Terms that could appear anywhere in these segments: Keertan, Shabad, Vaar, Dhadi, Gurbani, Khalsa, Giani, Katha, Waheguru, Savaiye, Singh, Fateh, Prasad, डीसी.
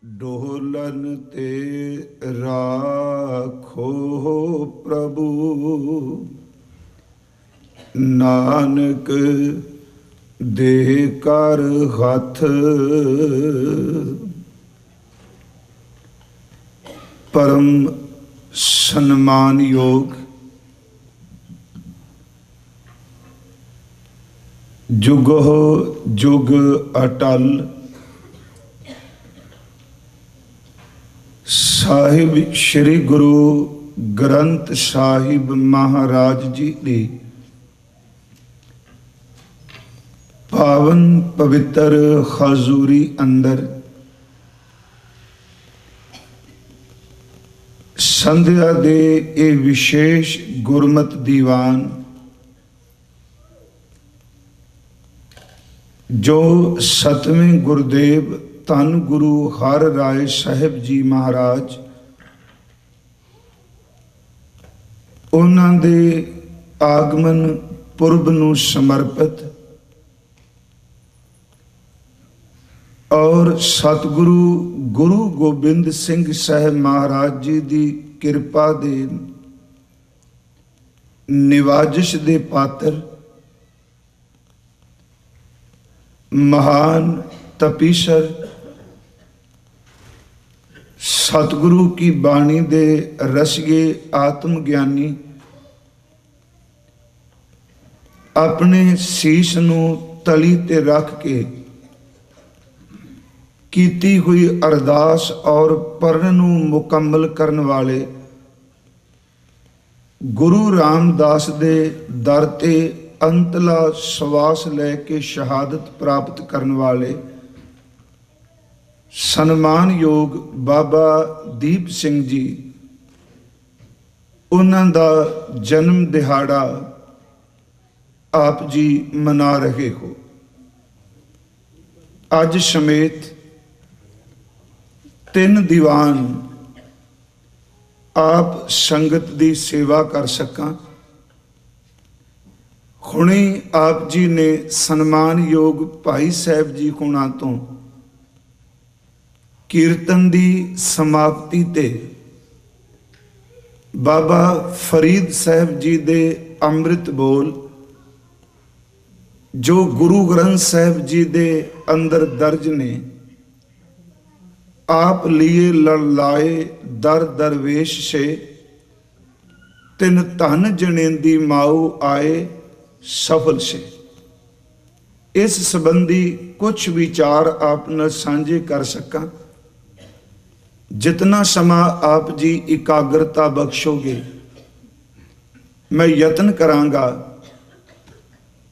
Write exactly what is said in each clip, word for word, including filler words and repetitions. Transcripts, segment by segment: Dolan ते राखो प्रभु नानक दे कर हथ परम सम्मान योग जुगो जुग अटल साहिब श्री गुरु ग्रंथ साहिब महाराज जी ने पावन पवित्र हजूरी अंदर संध्या दे ए विशेष गुरमत दीवान जो सतवें गुरुदेव धन गुरु हर राय साहिब जी महाराज उन्हां दे आगमन पुरब नू समर्पित और सतगुरु गुरु गोबिंद सिंह साहब महाराज जी की कृपा दे निवाजिश दे पात्र महान तपीशर सतगुरु की बाणी दे रसिये आत्मज्ञानी अपने शीश नू तली ते रख के कीती हुई अरदास और पढ़न नू मुकम्मल करने वाले गुरु रामदास दे दर ते अंतला श्वास लेके शहादत प्राप्त करने वाले सन्मान योग बाबा दीप सिंह जी उन्हां दा जन्म दिहाड़ा आप जी मना रहे हो। अज समेत तीन दीवान आप संगत दी सेवा कर सकां। हुणे आप जी ने सन्मान योग भाई साहब जी हुणां तों कीर्तन दी समाप्ति ते बाबा फरीद साहब जी दे अमृत बोल जो गुरु ग्रंथ साहब जी दे अंदर दर्ज ने आप लिए लड़लाए दर दरवेश से तिन धन जनेंदी माऊ आए सफल से इस संबंधी कुछ विचार आपने सांझे कर सकां। जितना समा आप जी एकाग्रता बख्शोगे मैं यत्न करांगा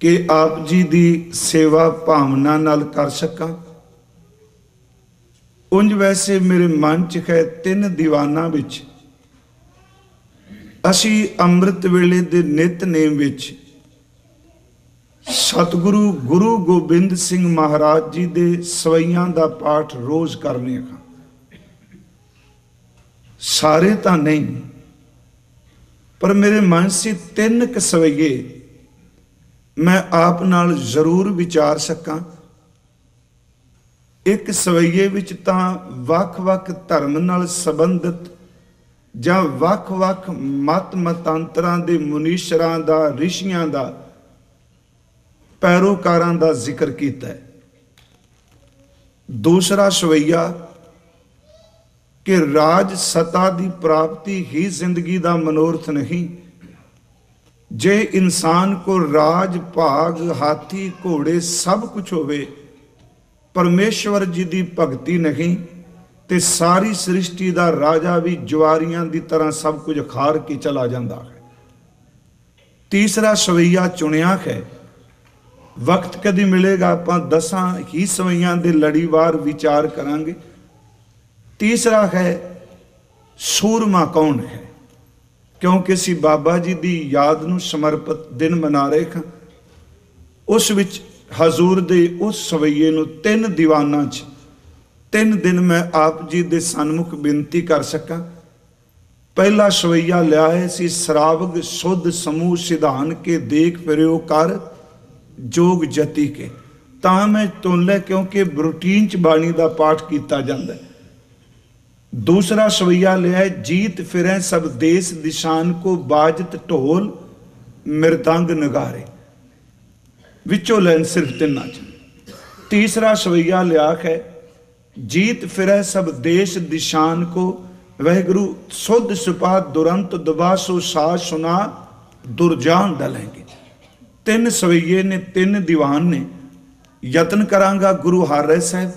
कि आप जी दी सेवा भावना नाल कर सकां। उंज वैसे मेरे मन च है तीन दीवाना विच असी अमृत वेले दे नितनेम विच सतगुरु गुरु गोबिंद सिंह महाराज जी दे सवैयां दा पाठ रोज़ करने का सारे तो नहीं पर मेरे मन से तीन क सवैये मैं आप नाल जरूर विचार सकां। एक सवैये विच तां वख-वख धर्म नाल संबंधित जां वख-वख मत मतांतरां दे मुनीशरां दा रिशियां दा पैरोकारां दा जिक्र कीता है। दूसरा सवैया कि राज सत्ता की प्राप्ति ही जिंदगी का मनोरथ नहीं। जे इंसान को राज भाग हाथी घोड़े सब कुछ होवे परमेश्वर जी की भगती नहीं तो सारी सृष्टि का राजा भी जवारियां की तरह सब कुछ खार के चला जाता है। तीसरा सवैया चुनिया है वक्त कदी मिलेगा आपां दसां ही सवैयां दे लड़ीवार विचार करांगे। तीसरा है सूरमा कौन है क्योंकि असी बाबा जी की याद नूं समर्पित दिन मना रहे हां। उस विच हजूर दे उस सवैये नूं तीन दीवाना च तीन दिन मैं आप जी दे सन्मुख बेनती कर सकां। पहला सवैया लिया है सी सरावग सुध समूह सिधान के देख फिरियो कर जोग जति के तां मैं तोले क्योंकि रूटीन च बाणी का पाठ किया जाता है दूसरा सवैया लिया है, जीत फिरें सब देश निशान को बाजत ढोल मृदंग नगारे, विचों लैन सिर्फ तिना च। तीसरा सवैया लिया है, जीत फिरें सब देश निशान को वाहगुरु सुध सुपा दुरंत दुबा सो सा सुना दुरजान डालेंगे। तीन सवैये ने, तीन दीवान ने, यत्न करांगा गुरु हारे साहब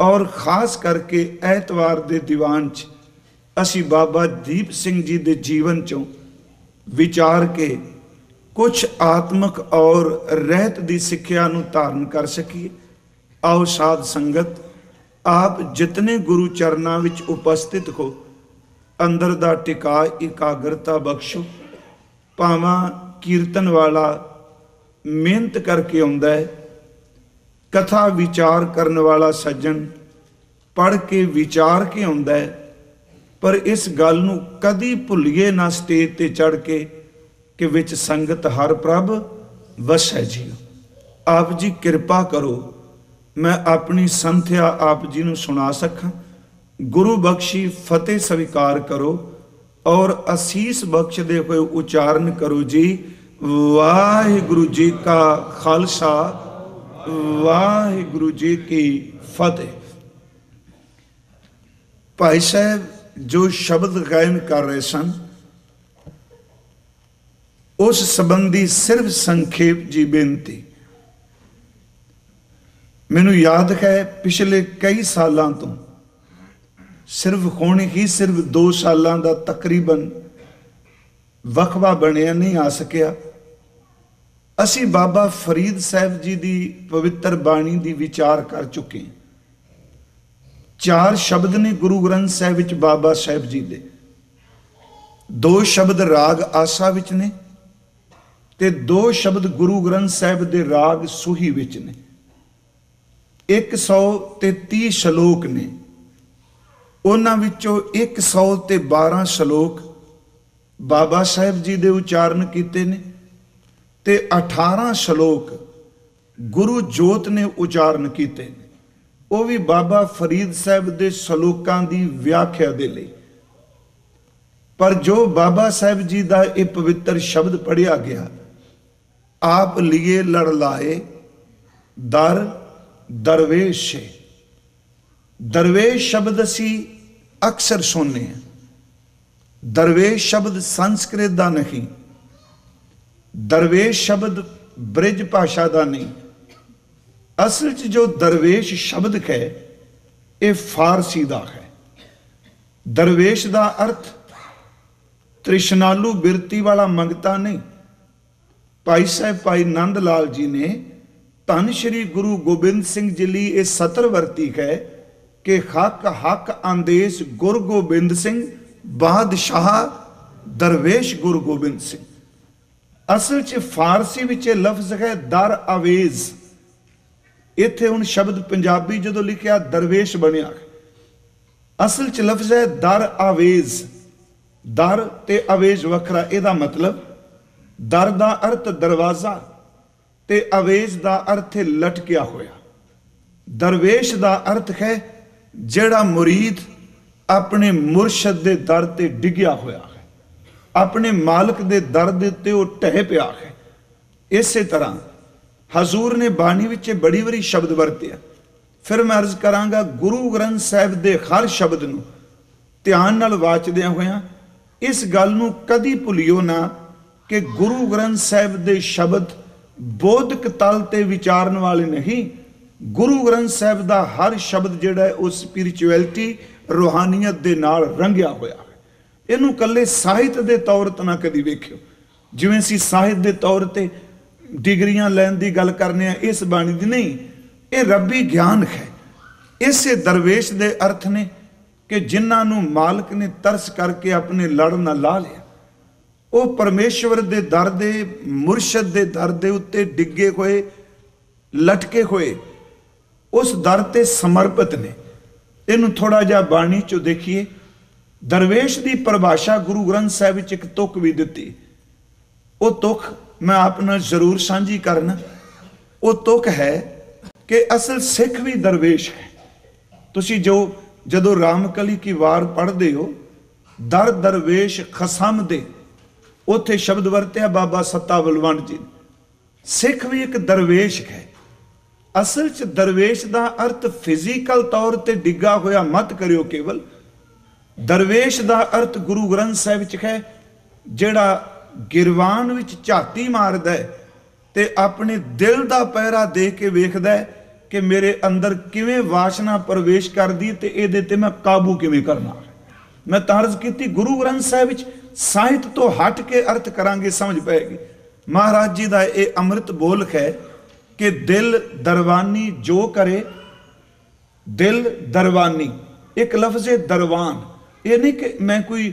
और खास करके ऐतवार दे दीवान च असी बाबा दीप सिंह जी दे जीवन चों विचार के कुछ आत्मक और रहत दी सिक्ख्या नूं धारण कर सकीए। आओ साध संगत, आप जितने गुरु चरणा विच उपस्थित हो, अंदर दा टिका एकाग्रता बख्शो। भावां कीर्तन वाला मेहनत करके आउंदा है, कथा विचार करने वाला सज्जन पढ़ के विचार के आउंदा है, पर इस गल नूं कदी भुलिए ना स्टेज ते चढ़ के कि विच संगत हर प्रभ वस है जी। आप जी कृपा करो मैं अपनी संथ्या आप जी नूं सुना सकां। गुरु बख्शी फतेह स्वीकार करो और असीस बख्श दे हुए उच्चारण करो जी, वाहिगुरु जी का खालसा, वाहिगुरु जी की फतेह। भाई साहब जो शब्द गायन कर रहे सन उस संबंधी सिर्फ संक्षेप जी बेनती। मैनू याद है पिछले कई सालों तो सिर्फ होने ही सिर्फ दो सालों का तकरीबन वक्फा बनिया नहीं आ सकिया। असी बाबा फरीद साहब जी की पवित्र बाणी की विचार कर चुके हैं। चार शब्द ने गुरु ग्रंथ साहब विच बाबा साहब जी दे, दो शब्द राग आसा विच ने ते दो शब्द गुरु ग्रंथ साहब दे राग सूही विच ने। एक सौ ते तीह शलोक ने, उन्हां विचों एक सौ ते बारह शलोक बाबा साहब जी दे उच्चारण कीते ने ते अठारह शलोक गुरु जोत ने उच्चारण किए हैं। वो भी बाबा फरीद साहब के शलोकों की व्याख्या दे लई। पर जो बाबा साहब जी का यह पवित्र शब्द पढ़िया गया, आप लिए लड़लाए दर दरवेश। दरवेश शब्द असी अक्सर सुनने हैं। दरवेश शब्द संस्कृत का नहीं, दरवेश शब्द ब्रज भाषा का नहीं। असल च जो दरवेश शब्द है ये फारसी का है। दरवेश का अर्थ तृष्णालु बिरती वाला मंगता नहीं। भाई साहब भाई नंद लाल जी ने धन श्री गुरु गोबिंद सिंह जी लिए ये सतर वर्ती है कि हक हक आंदेश गुरु गोबिंद सिंह बादशाह दरवेश गुरु गोबिंद सिंह। असल च फारसी विच लफ्ज़ है दर आवेज। इत्थे हुण शब्द पंजाबी जदों लिखिया दरवेश बनिया। असल च लफ्ज़ है दर आवेज। दर ते आवेज वखरा। इहदा मतलब दर दा अर्थ दरवाज़ा ते आवेज दा अर्थ है लटकिया होया। दरवेश दा अर्थ है जिहड़ा मुरीद अपने मुर्शद दे दर ते डिगिया होया, अपने मालिक के दर उत्ते ढह पिया है। इस तरह हजूर ने बाणी विच बड़ी बड़ी शब्द वरतिया। फिर मैं अर्ज करांगा गुरु ग्रंथ साहब के हर शब्द नूं ध्यान नाल वाचदियां होइयां इस गल नूं कदी भुलिओ ना कि गुरु ग्रंथ साहब के शब्द बौद्धिक तल ते विचारन वाले नहीं। गुरु ग्रंथ साहब का हर शब्द जिहड़ा है उस स्पिरिचुअलिटी रूहानीयत दे नाल रंगिया होया। इनू कले साहित्य के तौर पर ना कभी वेख्यो। जिवें असीं साहित्य के तौर पर डिग्रियां लैन की गल करने इस बाणी की नहीं, ये रबी ज्ञान है। इस दरवेश के अर्थ ने कि जिन्हों मालिक ने तरस करके अपने लड़ ना ला लिया, वो परमेश्वर के दर दे मुरशद के दर दे उत्ते डिगे हुए लटके हुए उस दर ते समर्पित ने। इनू थोड़ा जिहा बाणी चो देखिए। दरवेश की परिभाषा गुरु ग्रंथ साहब एक तुक भी दिती। वो तुक मैं आप नाल जरूर साझी करना। वो तुक है कि असल सिख भी दरवेश है। तुसी जो जदों रामकली की वार पढ़ते हो दर दरवेश खसम दे उथे शब्द वरत्या बाबा सत्ता बलवंत जी। सिख भी एक दरवेश है। असल च दरवेश का अर्थ फिजिकल तौर पर डिगा होया मत करियो। केवल दरवेश का अर्थ गुरु ग्रंथ साहिब च है जिहड़ा गिरवान विच झाती मारदा है ते अपने दिल का पहरा दे के वेखदा है कि मेरे अंदर किवें वासना प्रवेश करदी ते इहदे ते मैं काबू किवें करना। मैं तारज की गुरु ग्रंथ साहिब विच साहित्य तो हट के अर्थ करांगे समझ पाएगी। महाराज जी का ये अमृत बोल है कि दिल दरवानी जो करे। दिल दरवानी एक लफ्ज़ है दरवान। ये नहीं कि मैं कोई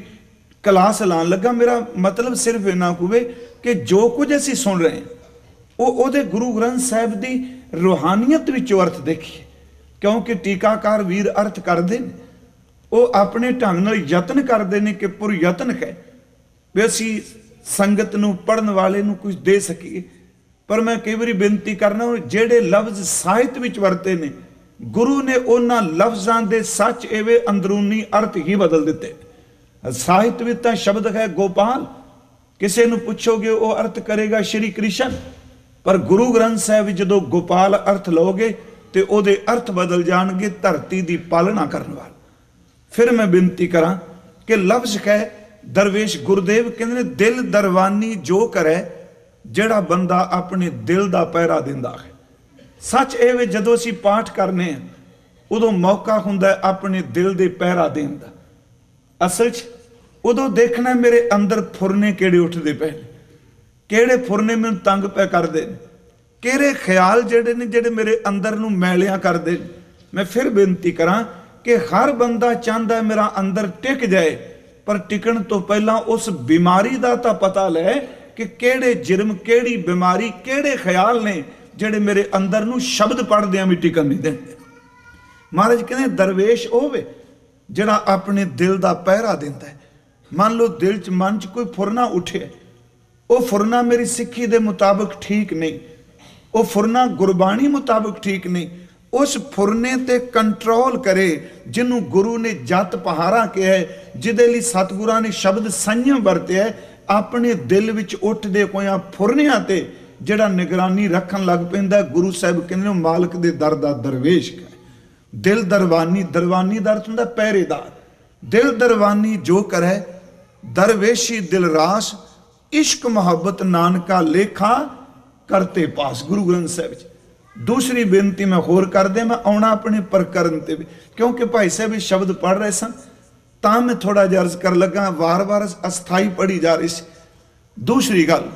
क्लास लाने लगा, मेरा मतलब सिर्फ इना होवे कि जो कुछ असी सुन रहे हैं वो उहदे गुरु ग्रंथ साहिब की रूहानीयत विचों अर्थ देखिए। क्योंकि टीकाकार वीर अर्थ करते हैं वो अपने ढंग नाल यतन करते हैं कि पुर यतन है भी असी संगत नूं पढ़न वाले नूं कुछ दे सकीए। पर मैं कई बार बेनती करना जिहड़े लफ्ज़ साहित्य विच वरते ने गुरु ने उन्हां लफ्ज़ां दे सच इवें अंदरूनी अर्थ ही बदल दिते। साहित्य विच तां शब्द है गोपाल, किसी नूं पुछोगे वो अर्थ करेगा श्री कृष्ण, पर गुरु ग्रंथ साहिब जदों गोपाल अर्थ लोगे तो उहदे अर्थ बदल जाणगे धरती की पालना करन वाला। फिर मैं बेनती करा कि लफ्ज़ है दरवेश। गुरुदेव कहते दिल दरवानी जो करे जड़ा बंदा अपने दिल का पहरा दिंदा है। सच ए वे जदों असी पाठ करने उदों मौका हुंदा अपने दिल दे पहरा देण दा। असल च उदों देखना मेरे अंदर फुरने किहड़े उठदे पए ने, किहड़े फुरने मैनूं तंग पै करदे ने, किहड़े ख्याल जिहड़े ने जिहड़े मेरे अंदर नूं मैलिया करदे ने। मैं फिर बेनती करा कि हर बंदा चाहता है मेरा अंदर टिक जाए, पर टिकन तो पहला उस बीमारी का तो पता ले कि केड़े जिरम केड़ी बीमारी केड़े ख्याल ने जिहड़े मेरे अंदर नूं शब्द पढ़दियां भी टिकन नहीं देंदे। महाराज कहते दरवेश होवे जिहड़ा अपने दिल का पहरा दिंदा है। मान लो दिल च मन च कोई फुरना उठे, वह फुरना मेरी सिक्खी के मुताबिक ठीक नहीं, वह फुरना गुरबाणी मुताबिक ठीक नहीं, उस फुरने ते कंट्रोल करे जिन्हों गुरु ने जत पहारा किया है, जिदे लई सतगुरां ने शब्द संयम वरत्या है। अपने दिल विच उठदे कोइयां फुरनियां ते जिहड़ा निगरानी रखन लग पैंदा। गुरु साहिब कहंदे मालक दे दर दा दरवेश है। दिल दरवानी, दरवानी दा अर्थ हुंदा पहरेदार। दिल दरवानी जो करे दरवेशी दिलरास, इश्क मुहब्बत नानका लेखा करते पास। गुरु ग्रंथ साहिब जी दूसरी बेनती मैं होर कर दें। मैं आना अपने प्रकरण से भी, क्योंकि भाई साहब शब्द पढ़ रहे सन तां मैं थोड़ा जिहा अर्ज कर लगा, वार वार अस्थाई पढ़ी जा रही सी। दूसरी गल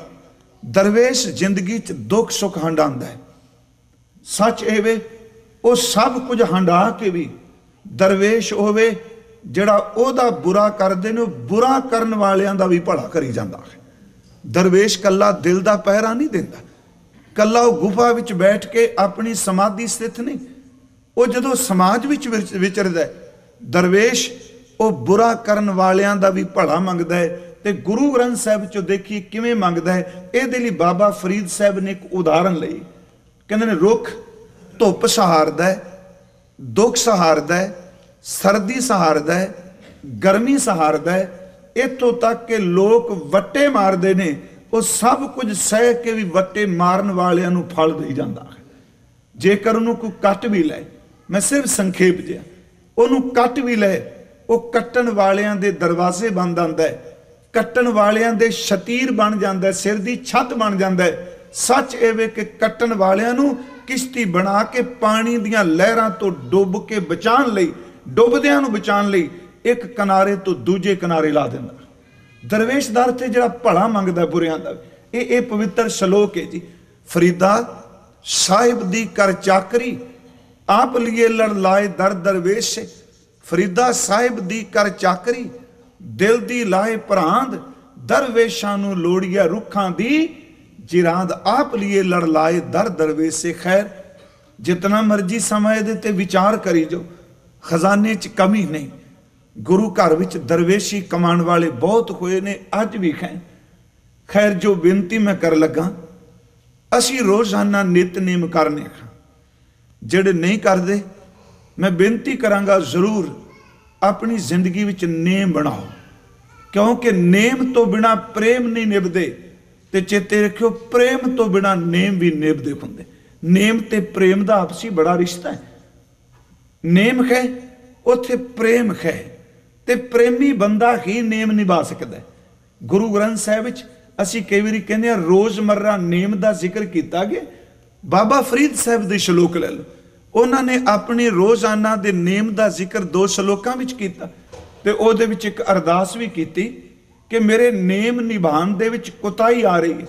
दरवेश जिंदगी च दुख सुख हंडांदा है। सच एवे वो सब कुछ हंडा के भी दरवेश होवे जिहड़ा ओहदा बुरा करदे ने बुरा करन वालियां दा भी भला करी जांदा है। दरवेश कल्ला दिल दा पहरा नहीं दिंदा, कला वो गुफा विच बैठ के अपनी समाधि स्थित नहीं, वो जदों समाज विच विचरदा है दरवेश वो बुरा करन वालियां दा भी भला मंगदा है। ते गुरु ग्रंथ साहिब चो देखी किवें मंगदा है। इहदे लई बाबा फरीद साहिब ने एक उदाहरण लई। कहंदे ने रुख धुप सहारदा है, दुख सहारदा है, सर्दी सहारदा है, गर्मी सहारदा है, इत्थों तक कि लोक वट्टे मारदे ने वो सब कुछ सह के भी वट्टे मारन वालियां नूं फल दई जांदा है। जेकर उन्होंने कोई कट भी ले, मैं सिर्फ संखेप जिहा, उन्होंने कट भी ले वो कट्टन वालियां दे दरवाजे बन जांदा है, कट्टन वालियां दे शतीर बन जांदा है, सिर दी छत बन जांदा है। सच एवे कि कट्टन वालियां नूं किश्ती बना के पानी दीयां लहरां तो डुब के बचाण लई, डुबदियां नूं बचाण लई एक किनारे तो दूजे किनारे ला दिंदा। दरवेश दा अर्थ जिहड़ा भला मंगदा बुरियां दा। ये पवित्र शलोक है जी। फरीदा साहिब दी कर चाकरी आप लिए लड़ लाए दर दरवेश। फरीदा साहिब दी कर चाकरी दिल दी लाए परांद, दरवेशां नूं लोड़िया रुखां दी जिरांद। आप लिए लड़ लाए दर दरवेश। खैर जितना मर्जी समय दे ते विचार करी जो, खजाने च कमी नहीं। गुरु घर विच दरवेशी कमाण वाले बहुत हुए ने, अज भी हैं। खैर जो बेनती मैं कर लगा, असी रोज़ाना नितनेम करने जिहड़े नहीं करते, मैं बेनती करांगा जरूर अपनी जिंदगी विच नेम बनाओ, क्योंकि नेम तो बिना प्रेम नहीं निभदे। तो चेते रखियो प्रेम तो बिना नेम भी निभदे हुंदे। नेम ते प्रेम दा आपसी बड़ा रिश्ता है। नेम है उत्थे प्रेम है, तो प्रेमी बंदा ही नेम निभा सकदा है। गुरु ग्रंथ साहिब विच असीं कई वारी कहंदे हां रोज़मर्रा नेम दा जिक्र कीता गया। बाबा फरीद साहिब दे शलोक ले लओ, उन्होंने अपने रोजाना के नेम का जिक्र दो शलोकों में किया ते ओहदे विच एक अरदास भी की कि मेरे नेम निभाण दे विच कोताही आ रही है,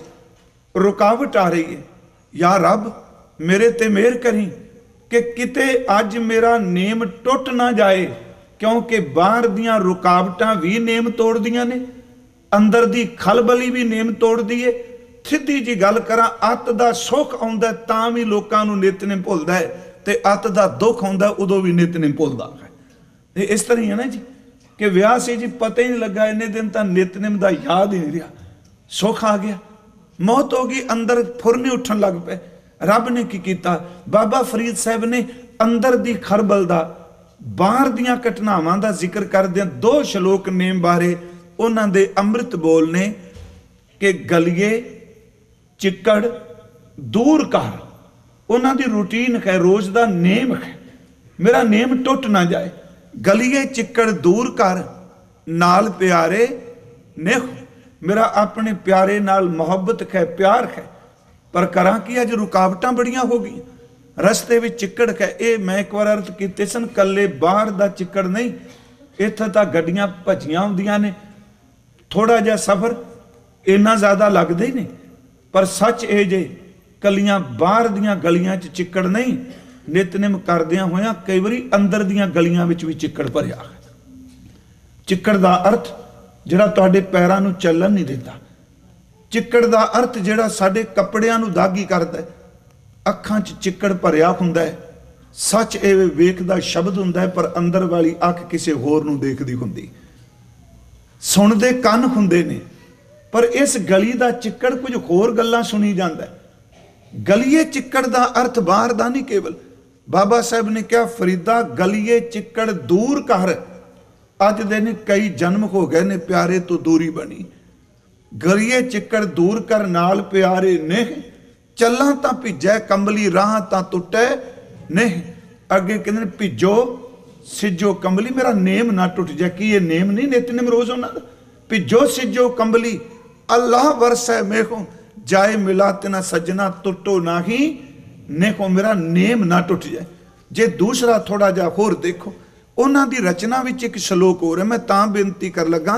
रुकावट आ रही है, या रब मेरे ते मेहर करी कि किते अज मेरा नेम टुट ना जाए, क्योंकि बाहर दियां रुकावटां भी नेम तोड़दियां ने, अंदर दी खलबली भी नेम तोड़दी है। सीधी जी गल करा, अत दा सुख आउंदा तां भी लोकां नूं नितनेम भुलदा है, ते अत दा दुख आउंदा उदों भी नितनेम भुलदा है। इस तरह ही है ना जी कि विआह सी जी पता ही नहीं लगा, इन्ने दिन तो नितनेम दा याद ही नहीं रहा, सुख आ गया, मौत हो गई, अंदर फुरने उठन लग पे। रब ने की कीता, बाबा फरीद साहब ने अंदर दी खरबल दा बाहर दियां घटनावां दा जिक्र करदे दो श्लोक नेम बारे उन्हां दे अमृत बोल ने कि गलिए चिक्कड़ दूर कर। उन्हां दी रूटीन है, रोज़ दा नेम है, मेरा नेम टुट ना जाए। गलिए चिक्कड़ दूर कर नाल प्यारे नेह, मेरा अपने प्यारे नाल मुहब्बत है, प्यार है, पर करा कि अज रुकावटां बड़ियां हो गई, रस्ते में चिक्कड़ है। ये मैं एक बार अर्थ किते सन, कल्ले बाहर दा चिक्कड़ नहीं, इत्थे तां गड्डियां भज्जियां हुंदियां ने, थोड़ा जिहा सफर इन्ना ज़्यादा लगदा ही नहीं। पर सच ए जे कलियां बाहर दियां गलियां च चिक्कड़ नहीं, नितनेम करदियां होया कई वारी अंदर दियां गलियां विच भी चिक्कड़ भरिया। चिक्कड़ दा अर्थ जिहड़ा तुहाडे पैरां नूं चलण नहीं दिंदा, चिक्कड़ दा अर्थ जिहड़ा साडे कपड़ियां नूं दागी करदा है, अखां च चिक्कड़ भरिया हुंदा है। सच ए वेखदा शब्द हुंदा है, पर अंदर वाली अख किसे होर नूं देखदी हुंदी। सुणदे कंन हुंदे ने, पर इस गली दा चिक्कड़ कुछ होर गल्लां सुनी जांदा है। गलिए चिक्कड़ दा अर्थ बाहर दा नहीं केवल। बाबा साहब ने कहा, फरीदा गलिए चिक्कड़ दूर कर, अज दे ने कई जन्म हो गए ने प्यारे तो दूरी बनी, गलिए चिक्कड़ दूर कर नाल प्यारे ने, चलां तां भिजै कंबली राह तां टुटै नहीं। अगे कहंदे ने भिजो सिजो कंबली, मेरा नेम ना टुट जाए। कि ये नेम नहीं नितनेम रोज़ होना? भिजो सिजो कंबली अल्लाह वरसै मेखो, जाए मिला तेना सजना टुटो ना ही नेखो, मेरा नेम ना टुट जाए। जे दूसरा थोड़ा जा होर देखो, उन्होंने दी रचना विच एक शलोक हो रहा। मैं तां बेनती कर लगा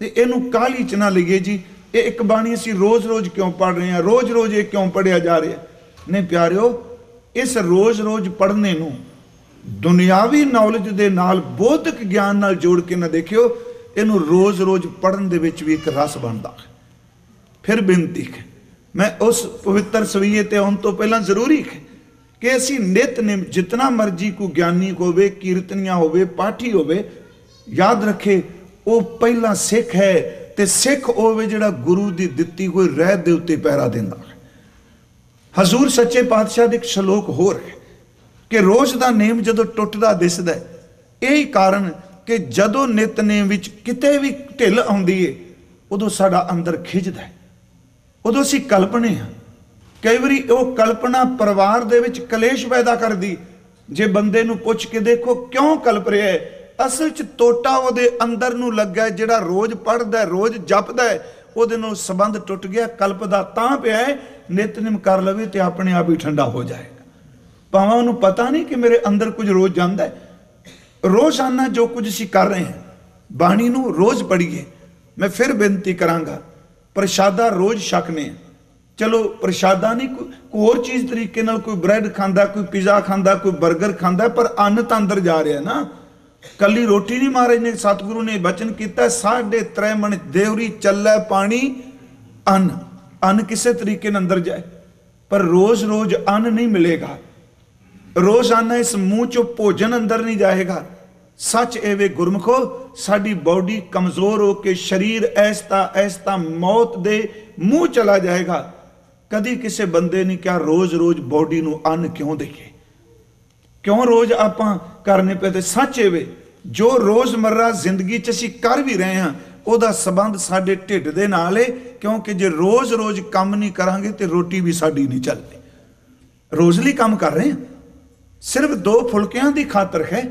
ते इनू काली च ना लईए जी। ये एक बाणी असीं रोज़ रोज़ क्यों पढ़ रहे हैं, रोज़ रोज़ ये क्यों पढ़िया जा रहा है? नहीं प्यारिओ, इस रोज़ रोज़ पढ़ने नू दुनियावी नॉलेज दे नाल बौद्धिक ज्ञान नाल जोड़ के ना देखिओ। इनू रोज़ रोज़ पढ़न दे विच भी एक रस बनदा है। फिर बेनती है, मैं उस पवित्र सवैये ते आउण तों पहलां जरूरी है कि असीं नितनेम जितना मर्जी को ज्ञानी होवे, कीर्तनिया होवे, पाठी होवे, याद रखे वो पहला सिख है। तो सिख होवे जिहड़ा गुरु की दिती कोई रहत दे उत्ते पहरा दिंदा है। हजूर सच्चे पातशाह का एक शलोक होर है कि रोज़ का नेम जदों टुटदा दिसदा है। यही कारण कि जदों नितनेम विच किते भी ढिल आउंदी है, उदों साडा अंदर खिजदा है, उदों असीं कल्पने हाँ। कई बारी वो कल्पना परिवार दे विच कलेश पैदा कर दी। जे बंदे नूं पुछ के देखो क्यों कल्प रहा है, असल च टोटा वो अंदर नूं लग्गा है, जिहड़ा रोज़ पढ़दा है, रोज़ जपदा है, उहदे नाल संबंध टुट गया। कल्पदा तां पिया है, नितनेम कर लवे तो अपने आप ही ठंडा हो जाएगा। भावें उहनूं पता नहीं कि मेरे अंदर कुछ रोज़ जांदा है। रोज़ाना जो कुछ असीं कर रहे हैं, बाणी नूं रोज़ पढ़ीए। मैं फिर बेनती करांगा, प्रशादा रोज़ छकने। चलो प्रशादा नहीं, कोई को होर चीज़ तरीके नाल, कोई ब्रैड खांदा, कोई पिज़्ज़ा खांदा, कोई बर्गर खांदा, पर अन्न तो अंदर जा रहा है ना। कली रोटी नहीं। महाराज ने सतगुरु ने बचन किया, साढ़े त्रै मण देवरी चलै पानी अन्न। अन्न किसी तरीके नाल अंदर जाए, पर रोज़ रोज़ अन्न नहीं मिलेगा। रोज़ाना इस मूँह चो भोजन अंदर नहीं जाएगा। सच एवे गुरमुखो, साडी बॉडी कमज़ोर हो के शरीर ऐसता ऐसता मौत दे मूँह चला जाएगा। कदी किसी बंदे ने क्या रोज़ रोज़ बॉडी नूं अन्न क्यों देखे, क्यों रोज़ आपां करने पे? ते सच एवे जो रोज़मर्रा जिंदगी च असीं कर भी रहे हैं ਉਹਦਾ संबंध साडे ढिड दे नाल है, क्योंकि जे रोज़ रोज़ काम नहीं करांगे तो रोटी भी साडी नहीं चलती। रोज़ली काम कर रहे हैं, सिर्फ दो फुलकियां दी खातर है।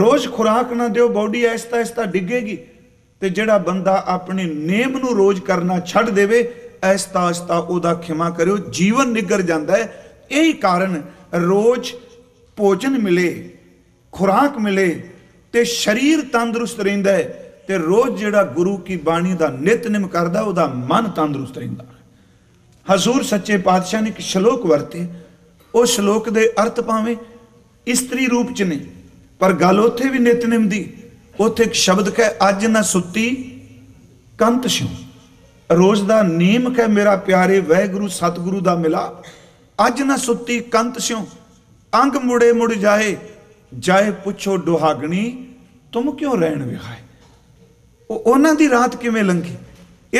रोज़ खुराक ना दिओ, बॉडी आहिस्ता आहिस्ता डिगेगी। तो जिहड़ा बंदा अपने नेम नूं रोज़ करना छड्ड देवे, आहिस्ता आहिस्ता ओहदा खिमा करिओ, जीवन निगर जांदा है। यही कारण रोज़ भोजन मिले, खुराक मिले तो शरीर तंदुरुस्त रहिंदा है। ते रोज जिहड़ा गुरु की बाणी का नितनिम करदा उहदा मन तंदुरुस्त रहिंदा। हजूर सच्चे पातशाह ने एक श्लोक वरते, उस श्लोक दे अर्थ भावें इस्तरी रूप च ने, पर गल उत्थे भी नितनिम दी। उत्थे एक शब्द कह अज ना सुती कंत सिउ, रोज़ दा नेम कह मेरा प्यारे वाहिगुरू सतगुरू दा मिलाप। अज ना सुती कंत सिउ, अंग मुड़े मुड़ जाए, जाए पुछो डुहागणी तुम क्यों रहन विहाए। ਉਹਨਾਂ ਦੀ रात ਕਿਵੇਂ ਲੰਘੀ।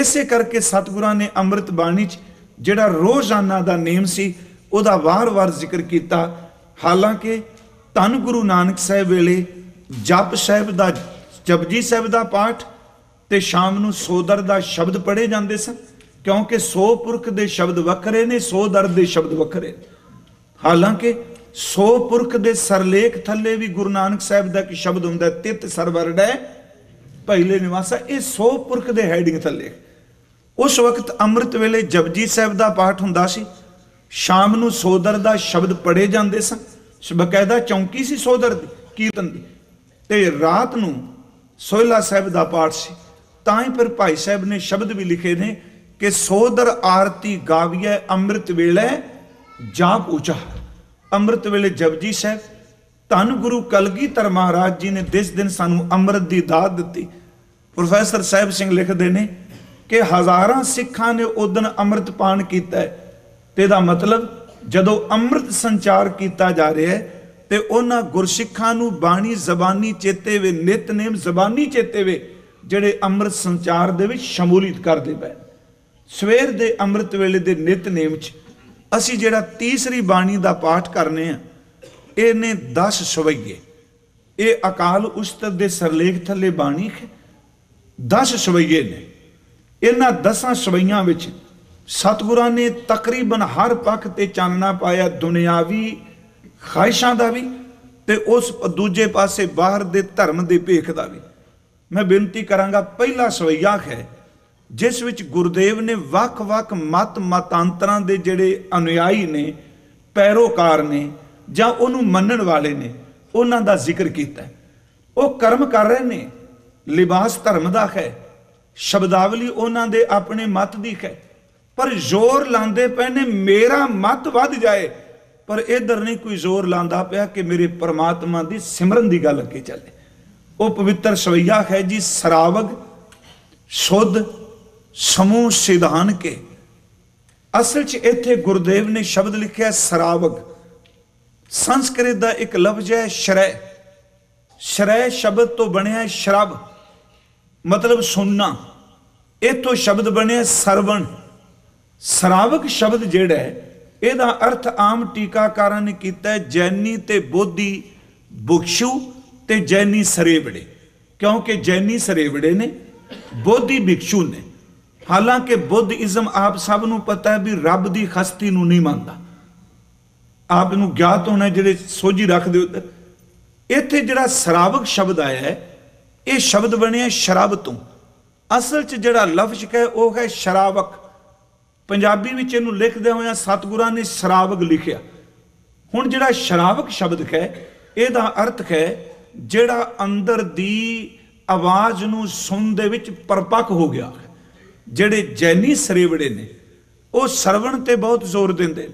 ਇਸੇ ਕਰਕੇ ਸਤਿਗੁਰਾਂ ਨੇ ਅੰਮ੍ਰਿਤ ਬਾਣੀ 'ਚ ਜਿਹੜਾ ਰੋਜ਼ਾਨਾ ਦਾ ਨੇਮ ਸੀ ਉਹਦਾ ਵਾਰ-ਵਾਰ ਜ਼ਿਕਰ ਕੀਤਾ। ਹਾਲਾਂਕਿ ਧੰਨ ਗੁਰੂ ਨਾਨਕ ਸਾਹਿਬ ਵੇਲੇ ਜਪ ਸਾਹਿਬ ਦਾ, ਜਪਜੀ ਸਾਹਿਬ ਦਾ ਪਾਠ ਤੇ ਸ਼ਾਮ ਨੂੰ ਸੋਦਰ ਦਾ ਸ਼ਬਦ ਪੜ੍ਹੇ ਜਾਂਦੇ ਸਨ, ਕਿਉਂਕਿ ਸੋ ਪੁਰਖ ਦੇ ਸ਼ਬਦ ਵੱਖਰੇ ਨੇ, ਸੋ ਦਰ ਦੇ ਸ਼ਬਦ ਵੱਖਰੇ। ਹਾਲਾਂਕਿ ਸੋ ਪੁਰਖ ਦੇ ਸਰਲੇਖ ਥੱਲੇ ਵੀ ਗੁਰੂ ਨਾਨਕ ਸਾਹਿਬ ਦਾ ਇੱਕ ਸ਼ਬਦ ਹੁੰਦਾ, ਤਿਤ ਸਰਵਰੜੈ पहले निवासा। ये सौ पुरख के हैडिंग थले। उस वक्त अमृत वेले जपजी साहब का पाठ हुंदा सी, शाम नू सोदर का शब्द पढ़े जाते सन। बकायदा चौंकी सी सोदर दी कीर्तन दी, ते रात नू सोहला साहब का पाठ सी। ताई पर भाई साहब ने शब्द भी लिखे ने कि सोदर आरती गाविए अमृत वेले जाप उचा। अमृत वेले जपजी साहब। धन गुरु कलगीधर महाराज जी ने जिस दिन सानू अमृत की दात दी, प्रोफैसर साहिब सिंह लिखते हैं कि हज़ारां सिखां ने उस दिन अमृत पान किया है। ते दा मतलब जदों अमृत संचार किया जा रहा है तो उन्हां गुरसिखां नू बाणी जबानी चेते वे, नितनेम जबानी चेते वे, जिहड़े अमृत संचार दे विच शमूलियत करदे पए। सवेर दे अमृत वेले दे नितनेम च असीं जिहड़ा तीसरी बाणी दा पाठ करने हैं, इहने दस सवैये। ये अकाल उस्तव के सरलेख थले बाणी है। दस सवैये ने। इन्हां दसां सवैयां विच सतगुरां ने तकरीबन हर पक्ष ते चानना पाया, दुनियावी ख्वाहिशां दा भी ते उस दूजे पासे बाहर दे धर्म दे भेख दा भी। मैं बेनती करांगा, पहला सवैया है जिस विच गुरदेव ने वख-वख मत मतांतरां दे जिहड़े अनुयायी ने, पैरोकार ने, जां उन्हूं मन्नण वाले ने, उन्हां दा जिक्र कीता है। वो कर्म कर रहे ने, लिबास धर्म दा है, शब्दावली उन्हां दे अपने मत दी है, पर जोर लांदे पए ने मेरा मत वध जाए, पर इधर नहीं कोई जोर लांदा पिया कि मेरे परमात्मा दी सिमरन दी गल अगे चले। वह पवित्र सवैया है जी सरावग शुद्ध समूह सिधान के। असल च इत्थे गुरुदेव ने शब्द लिखिया सरावग। संस्कृत का एक लफ्ज है शरय। शरय शब्द तो बने है शरब, मतलब सुनना। इतो शब्द बने सरवण। सरावक शब्द जिहड़ा है इहदा अर्थ आम टीकाकारां ने कीता है जैनी ते बोधी भिक्षु ते जैनी सरेवड़े, क्योंकि जैनी सरेवड़े ने, बोधी भिक्षु ने। हालांकि बुद्ध इज़म आप सब नूं पता है भी रब की हस्ती नूं नहीं मानता। आप नूं ज्ञात होना जिहड़े सोझी रखते हो। इत्थे जिहड़ा सरावक शब्द आया है ये शब्द बने शराब तो। असल च जिहड़ा लफ्ज है वह है शरावक। पंजाबी विच इहनूं लिखदे होया सतगुरां ने सरावक लिखिया। हुण जिहड़ा शरावक शब्द है इहदा अर्थ है जिहड़ा अंदर दी आवाज़ नूं सुन दे विच परपक हो गया। जिहड़े जैनी सरेवड़े ने वह सरवण ते बहुत जोर दिंदे।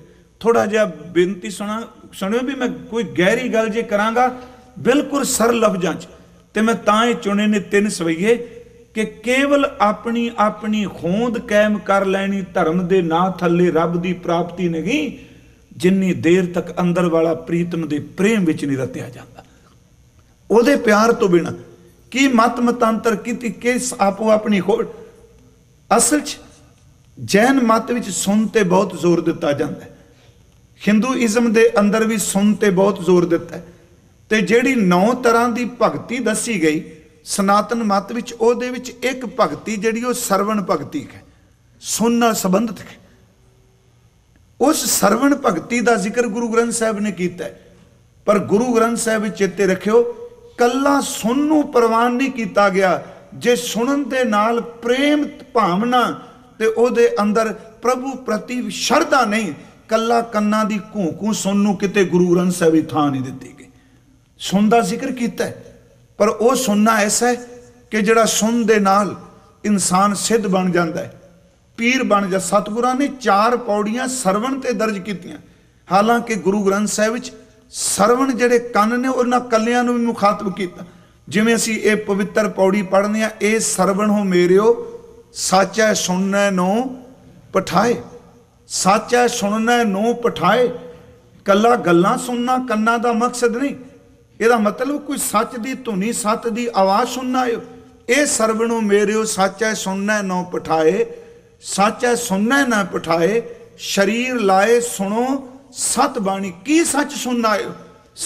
थोड़ा जिहा बेनती सुना सुनियो भी, मैं कोई गहरी गल जे करांगा बिल्कुल सर लफ्जां च। ते मैं तां ही चुने ने तीन सवैये कि केवल अपनी अपनी होंद कायम कर लैनी धर्म दे नां थले रब दी प्राप्ति नहीं, जिन्नी देर तक अंदर वाला प्रीतम दे प्रेम विच नहीं रतिया जांदा। उहदे प्यार तो बिना की मत मतांतर कीती, किस आपो अपनी होड़। असल च जैन मत विच सुन ते बहुत जोर दिता जांदा है। हिंदूइज़म के अंदर भी सुन ते बहुत जोर दिता है। तो जिहड़ी नौ तरह की भगती दसी गई सनातन मत विच उहदे विच एक भगती जिहड़ी वो सरवण भगती है, सुन नाल संबंधित है। उस सरवण भगती का जिक्र गुरु ग्रंथ साहब ने किया है, पर गुरु ग्रंथ साहब चेते रखियो कल्ला सुन नूं प्रवान नहीं किया गया। जे सुनन दे नाल प्रेम भावना ते उहदे अंदर प्रभु प्रति श्रद्धा नहीं, कल्ला कन्ना दी घूकू सुन नूं किते गुरु ग्रंथ साहब थां नहीं दित्ती गई। सुन का जिक्र किया पर वह सुनना ऐसा है कि जिहड़ा सुन दे नाल इंसान सिद्ध बन जाता है, पीर बन जा। सतगुरां ने चार पौड़ियां सरवण ते दर्ज कीतियां, हालांकि गुरु ग्रंथ साहिब विच सरवण जिहड़े कन्न ने उन्हां कल्लियां नूं भी मुखातब कीता। जिवें असीं इह पवित्र पौड़ी पढ़ने आ, ए सरवण हो मेरियो सच है सुनने नूं पठाए, सच है सुनने नूं पठाए। कल्ला गल्लां सुनना कन्ना दा मकसद नहीं, ਇਹਦਾ मतलब कोई सच की धुनी सत की आवाज़ सुनना हो। यह सरवणों मेरे सच है सुनना नौ पठाए, सच है सुनना ना पठाए, शरीर लाए सुनो सत बाणी। की सच सुनना हो?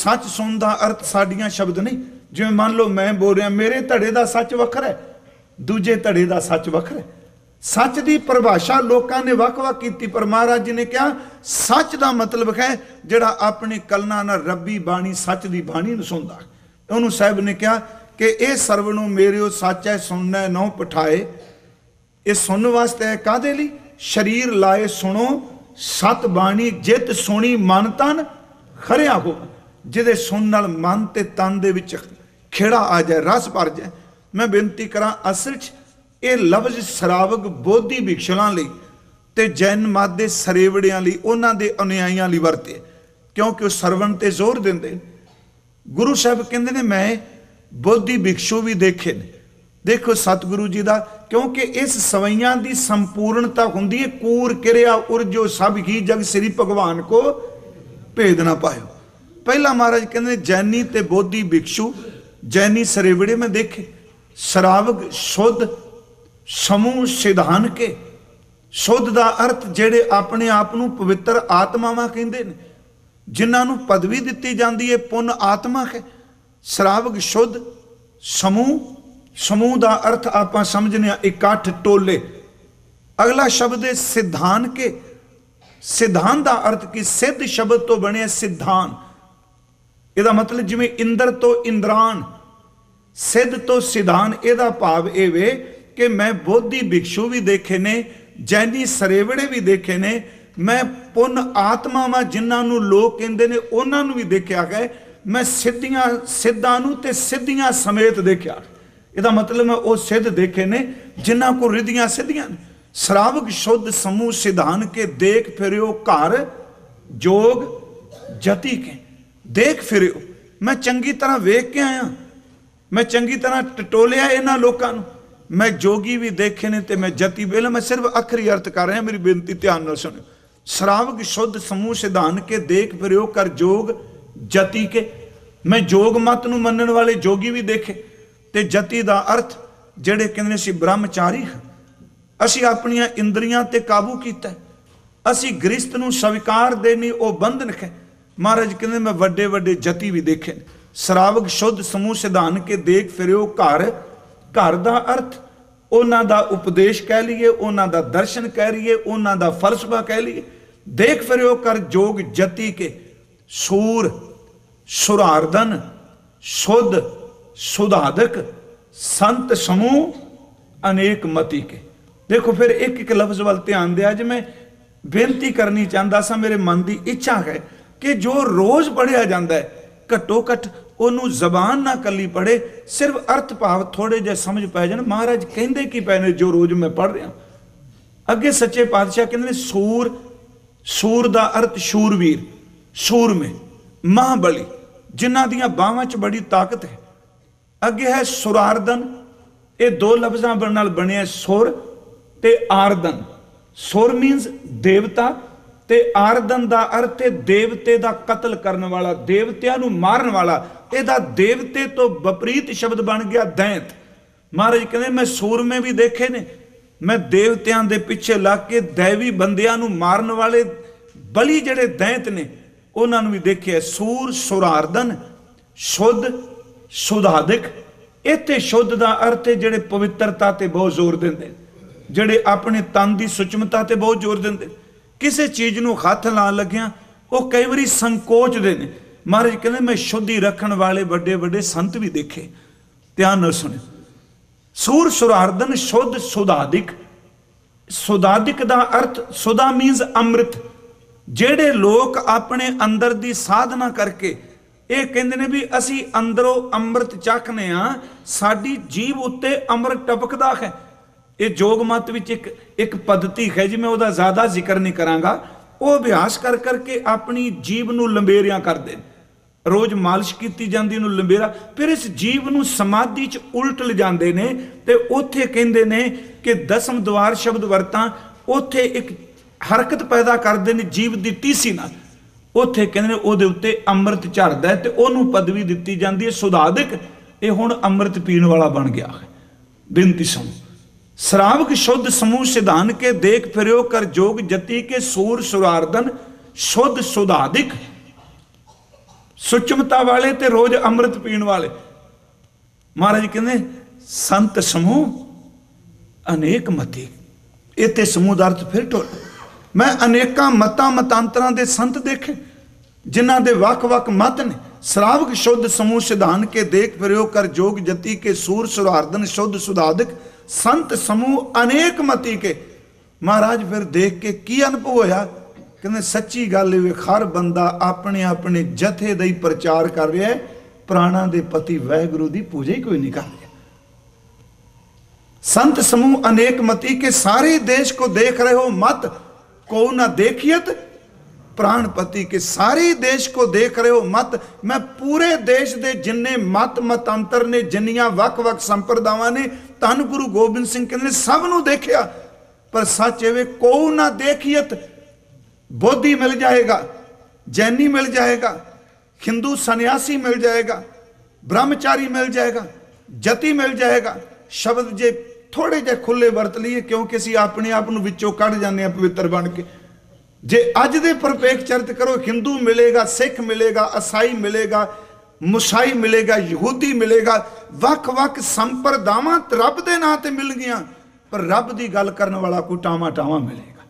सच सुन का अर्थ साड़ियाँ शब्द नहीं। जिवें मान लो मैं बोल रहा, मेरे धड़े का सच वखरा है, दूजे धड़े का सच वखरा है। सच की परिभाषा लोगों ने वख-वख की, पर महाराज जी ने कहा सच का मतलब है जिहड़ा अपने कलना नाल रब्बी बाणी सच की बाणी नूं सुनदा। उन्होंने साहब ने कहा कि यह सर्वणों मेरे सच है सुनना नौ पठाए। ये सुन वास्ते है, काहदे लई? शरीर लाए सुनो सत बाणी, जित सुनी मन तन खरिया हो। जिहदे सुन नाल मन ते तन दे विच खेड़ा आ जाए, रस भर जाए। मैं बेनती करा, असल ये लफ्ज शरावक बोधी भिक्षुलां लई ते जैन मत दे सरेवड़ियां लई, उन्हां दे अनुयायियां लई वरते, क्योंकि वह सरवण ते जोर दिंदे। गुरु साहब कहंदे ने मैं बोधी भिक्षु भी देखे ने। देखो सतगुरु जी दा, क्योंकि इस सवैयां दी संपूर्णता हुंदी है। कूर किरिया उरजो सब ही जग श्री भगवान को भेद ना पायो। पहला महाराज कहंदे जैनी ते बोधी भिक्षु, जैनी सरेवड़े मैं देखे। शरावक शुद्ध समूह सिद्धांत के, शुद्ध का अर्थ जेडे अपने आप को पवित्र आत्मावां कहते हैं, जिन्होंने पदवी दी जाती है पुन आत्मा है। श्रावक शुद्ध समूह, समूह का अर्थ आप समझने इकट्ठ टोले। अगला शब्द है सिद्धांत के। सिद्धांत का अर्थ कि सिद्ध शब्द तो बने सिद्धांत, यदा मतलब जिमें इंद्र तो इंद्रान, सिद्ध तो सिद्धांत। यदा भाव यह वे कि मैं बोधी भिक्षु भी देखे ने, जैनी सरेवड़े भी देखे ने, मैं पुन आत्मावां जिन्होंने लोग कहते हैं उन्होंने भी देखा है। मैं सिद्धियां सिद्धां नूं ते सिद्धियां समेत देखा। इहदा मतलब मैं वो सिद्ध देखे ने जिन्हों को रिद्धियां सिद्धियां। श्रावक शुद्ध समूह सिद्धांत के देख फिरियो घर जोग जति के। देख फिरियो, मैं चंगी तरह वेख के आया, मैं चंगी तरह टटोलिया इन्हां लोकां नूं। मैं जोगी भी देखे ने ते मैं जति। बेल मैं सिर्फ आखिरी अर्थ कर रहा, मेरी बेनती ध्यान नाल सुनियो। श्रावक शुद्ध समूह सिद्धांत के देख फिरियो कर जोग जति के। मैं जोग मत नूं मनण वाले जोगी भी देखे ते जति दा अर्थ जिहड़े कहंदे सी ब्रह्मचारी। असीं अपणियां इंद्रियां ते काबू कीता, असीं ग्रिस्त नूं स्वीकार दे नहीं, ओ बंधन है। महाराज कहंदे मैं वड्डे वड्डे जति भी देखे। श्रावक शुद्ध समूह सिद्धांत के देख फिरियो घर। घर का अर्थ उन्हां दा उपदेश कह लीए, उन्हां दा दर्शन कह लीए, उन्हां दा फलसफा कह लीए। देख फिरियो कर जोग जति के। सूर सुरार्दन शुद्ध सुधाधक संत समूह अनेक मति के। देखो फिर एक एक लफ्ज वाल ध्यान दिया। जी मैं बेनती करनी चाहता सा, मेरे मन की इच्छा है कि जो रोज़ पढ़िया जाता है घट्टो घट्ट उन्हों जबान ना कली पढ़े, सिर्फ अर्थ भाव थोड़े जे समझ पै जाए। महाराज कहते कि पै ने जो रोज मैं पढ़ रहा। अगे सच्चे पातशाह कहते सूर, सूर का अर्थ शूरवीर, सूर में महाबली जिन्हों दियां बाहों च बड़ी ताकत है। अगे है सुरार्दन, ये दो लफ्जा नाल बने सुर ते आर्दन। सुर मीनस देवता ते आर्दन का अर्थ है देवते का कतल करने वाला, देवत्या मारन वाला। ਇਹਦਾ देवते तो विपरीत शब्द बन गया दैंत। महाराज कहते मैं सूरमे भी देखे ने, मैं देवत्यां दे पिछे लग के दैवी बंदियां नूं मारन वाले बली जिहड़े दैंत ने उन्हां नूं भी देखे। सूर सुरार्दन शुद्ध सुधाधिक इत्थे शुद्ध का अर्थ है जिहड़े पवित्रता ते बहुत जोर देंदे, जिहड़े अपने तन की सुचमता ते बहुत जोर देंदे, किसी चीज़ नूं हथ लाउण लगियां वो कई बारी संकोचदे ने। महाराज कहंदे मैं शुद्धि रखण वाले वड्डे वड्डे संत भी देखे, ध्यान नाल सुणिओ। सूर सुरार्दन शुद्ध सुधाधिक, सुधाधिक का अर्थ सुधा मीनस अमृत। जेड़े लोग अपने अंदर की साधना करके ये कहते हैं भी असी अंदरों अमृत चखने हाँ, साड़ी जीव उत्ते अमृत टपकदा है। ये योग मत विच एक एक पद्धति है जी, मैं उहदा ज़्यादा जिक्र नहीं करांगा। वो अभ्यास कर करके अपनी जीव नूं लंबेरिया करते, रोज़ मालिश की जाती लंबेरा, फिर इस जीव नूं समाधि च उल्ट लिजांदे ने। ते उत्थे कहंदे ने कि दसम द्वार शब्द वरतां उत्थे एक हरकत पैदा करते हैं जीव की तीसी नाल, उत्थे कहंदे ने उहदे उत्ते अमृत झरदा है ते उहनूं पदवी दित्ती जाती है सुधाधिक। ये हुण अमृत पीण वाला बन गया है। बिनती समूह श्रावक शुद्ध समूह सिद्धान के देख फिरो कर जोग जति के सूर सुरार्दन शुद्ध सुधाधिक। सुचमता वाले ते रोज अमृत पीण वाले। महाराज कहंदे संत समूह अनेक मती, इत्थे समूह दा अर्थ फिर टोल। मैं अनेकां मतां मतांतरां दे संत देखे जिन्हां दे वख-वख मत ने। श्रावक शुद्ध समूह सिद्धान के देख प्रयोग कर जोग जति के सूर सुरार्दन शुद्ध सुधाधिक। संत समूह अनेक मती के। महाराज फिर देख के की अनुभव होया? कहते सच्ची गल वे, हर बंदा अपने अपने जथे दा प्रचार कर रहा है, प्राणा दे पति वाहगुरु की पूजा ही कोई नहीं कर रहा। संत समूह अनेक मती के सारे देश को देख रहे हो मत को ना देखियत प्राणपति के। सारे देश को देख रहे हो मत। मैं पूरे देश दे जिन्ने मत मतांतर ने, जिन्नियां वख-वख संप्रदावां ने, धन गुरु गोबिंद सिंह कहंदे सब नूं देखिया, पर सच एवे को ना देखियत। बोधी मिल जाएगा, जैनी मिल जाएगा, हिंदू सन्यासी मिल जाएगा, ब्रह्मचारी मिल जाएगा, जति मिल जाएगा। शब्द जे थोड़े जे खुले वरत लिए क्योंकि असीं अपने आप नूं विचों कढ़ जांदे आं पवित्र बन के। जे अज दे परिपेख चरत करो, हिंदू मिलेगा, सिख मिलेगा, ईसाई मिलेगा, मुसाई मिलेगा, यहूदी मिलेगा, वख-वख संप्रदावां रब दे नां ते मिल गईआं, पर रब दी गल करन वाला कोई टावा-टावा मिलेगा।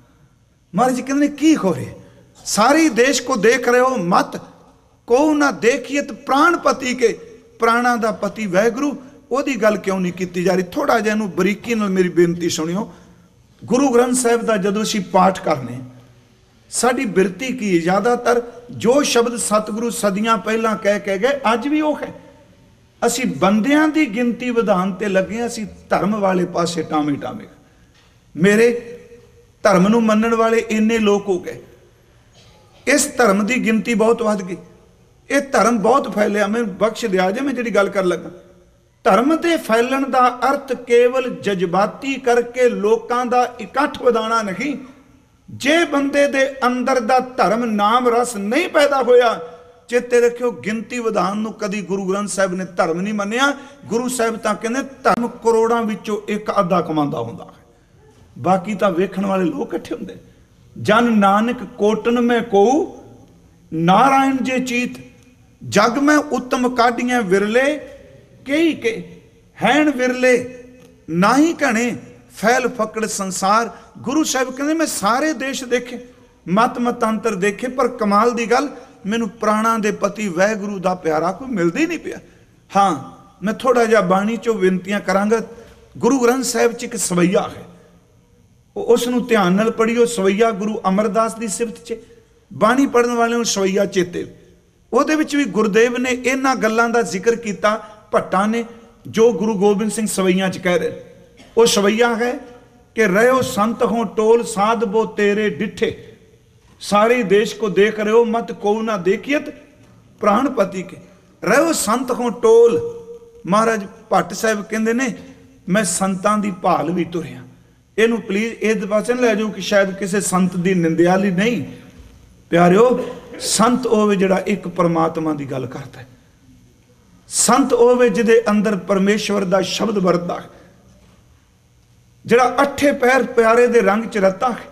महाराज कहंदे की हो रहा? सारे देश को देख रहे हो मत को ना देखियत प्राणपति के। प्राणा दा पति वाहिगुरू, ਉਹਦੀ गल क्यों नहीं की जा रही? थोड़ा जिहा इहनूं बरीकी नाल मेरी बेनती सुनियो। गुरु ग्रंथ साहिब का जदों असीं पाठ करने, साडी बिरती की ज़्यादातर जो शब्द सतगुरु सदियां पहलां कह कह गए अज भी वो है। असीं बंदियां दी गिनती विधान ते लगे, असीं धर्म वाले पासे टामे टामे। मेरे धर्म नूं मन्नण वाले इन्ने लोग हो गए, इस धर्म की गिनती बहुत वध गई, ये धर्म बहुत फैलिया। मैं बख्श दिया जे मैं जिहड़ी गल कर लगा। धर्म के फैलन का अर्थ केवल जज्बाती करके लोगों का इकट्ठ वधाना नहीं। जे बंदे दे अंदर दा धर्म नाम रस नहीं पैदा होया, चेते रखियो गिनती विधान नूं कदी गुरु ग्रंथ साहिब ने धर्म नहीं मन्निया। गुरु साहिब तां कहंदे धर्म करोड़ां विचों एक अद्धा कमांदा हुंदा है, बाकी तां वेखण वाले लोग इकट्ठे हुंदे। जन नानक कोटन में को नारायण जे चीत, जग में उत्तम काढ़ियां विरले कई के, हैन विरले नाही घणे फैल फकड़ संसार। गुरु साहिब कहंदे मैं सारे देश देखे, मत मतांतर देखे, पर कमाल दी गल मैनूं प्राणा दे पति वाहिगुरू दा प्यारा कोई मिलदा ही नहीं पिया। हाँ, मैं थोड़ा जिहा बाणी चों बेनतियां करांगा। गुरु ग्रंथ साहिब च एक सवैया है, उस नूं ध्यान नाल पढ़िओ। सवैया गुरु अमरदास दी सिफत च। बाणी पढ़न वाले नूं सवैया चेते। उहदे विच भी गुरदेव ने इन्हां गल्लां दा जिक्र कीता। भट्टा ने जो गुरु गोबिंद सिंह सवैया च कह रहे, वो सवैया है कि रहो संत हो टोल साध बो तेरे डिठे। सारे देश को देख रहे हो मत को ना देखियत प्राणपति के, रहो संत हो टोल। महाराज भट्ट साहब कहंदे ने मैं संतां दी भाल भी तुरिया। इहनूं प्लीज इस पासे लै जाओ कि शायद किसी संत दी निंदिया लई नहीं। प्यारिओ, संत होवे जिहड़ा एक परमात्मा दी गल करदा है। संत होवे जिहदे अंदर परमेश्वर का शब्द वरदा है, जिहड़ा अठे पैर प्यारे दे रंग च रता है।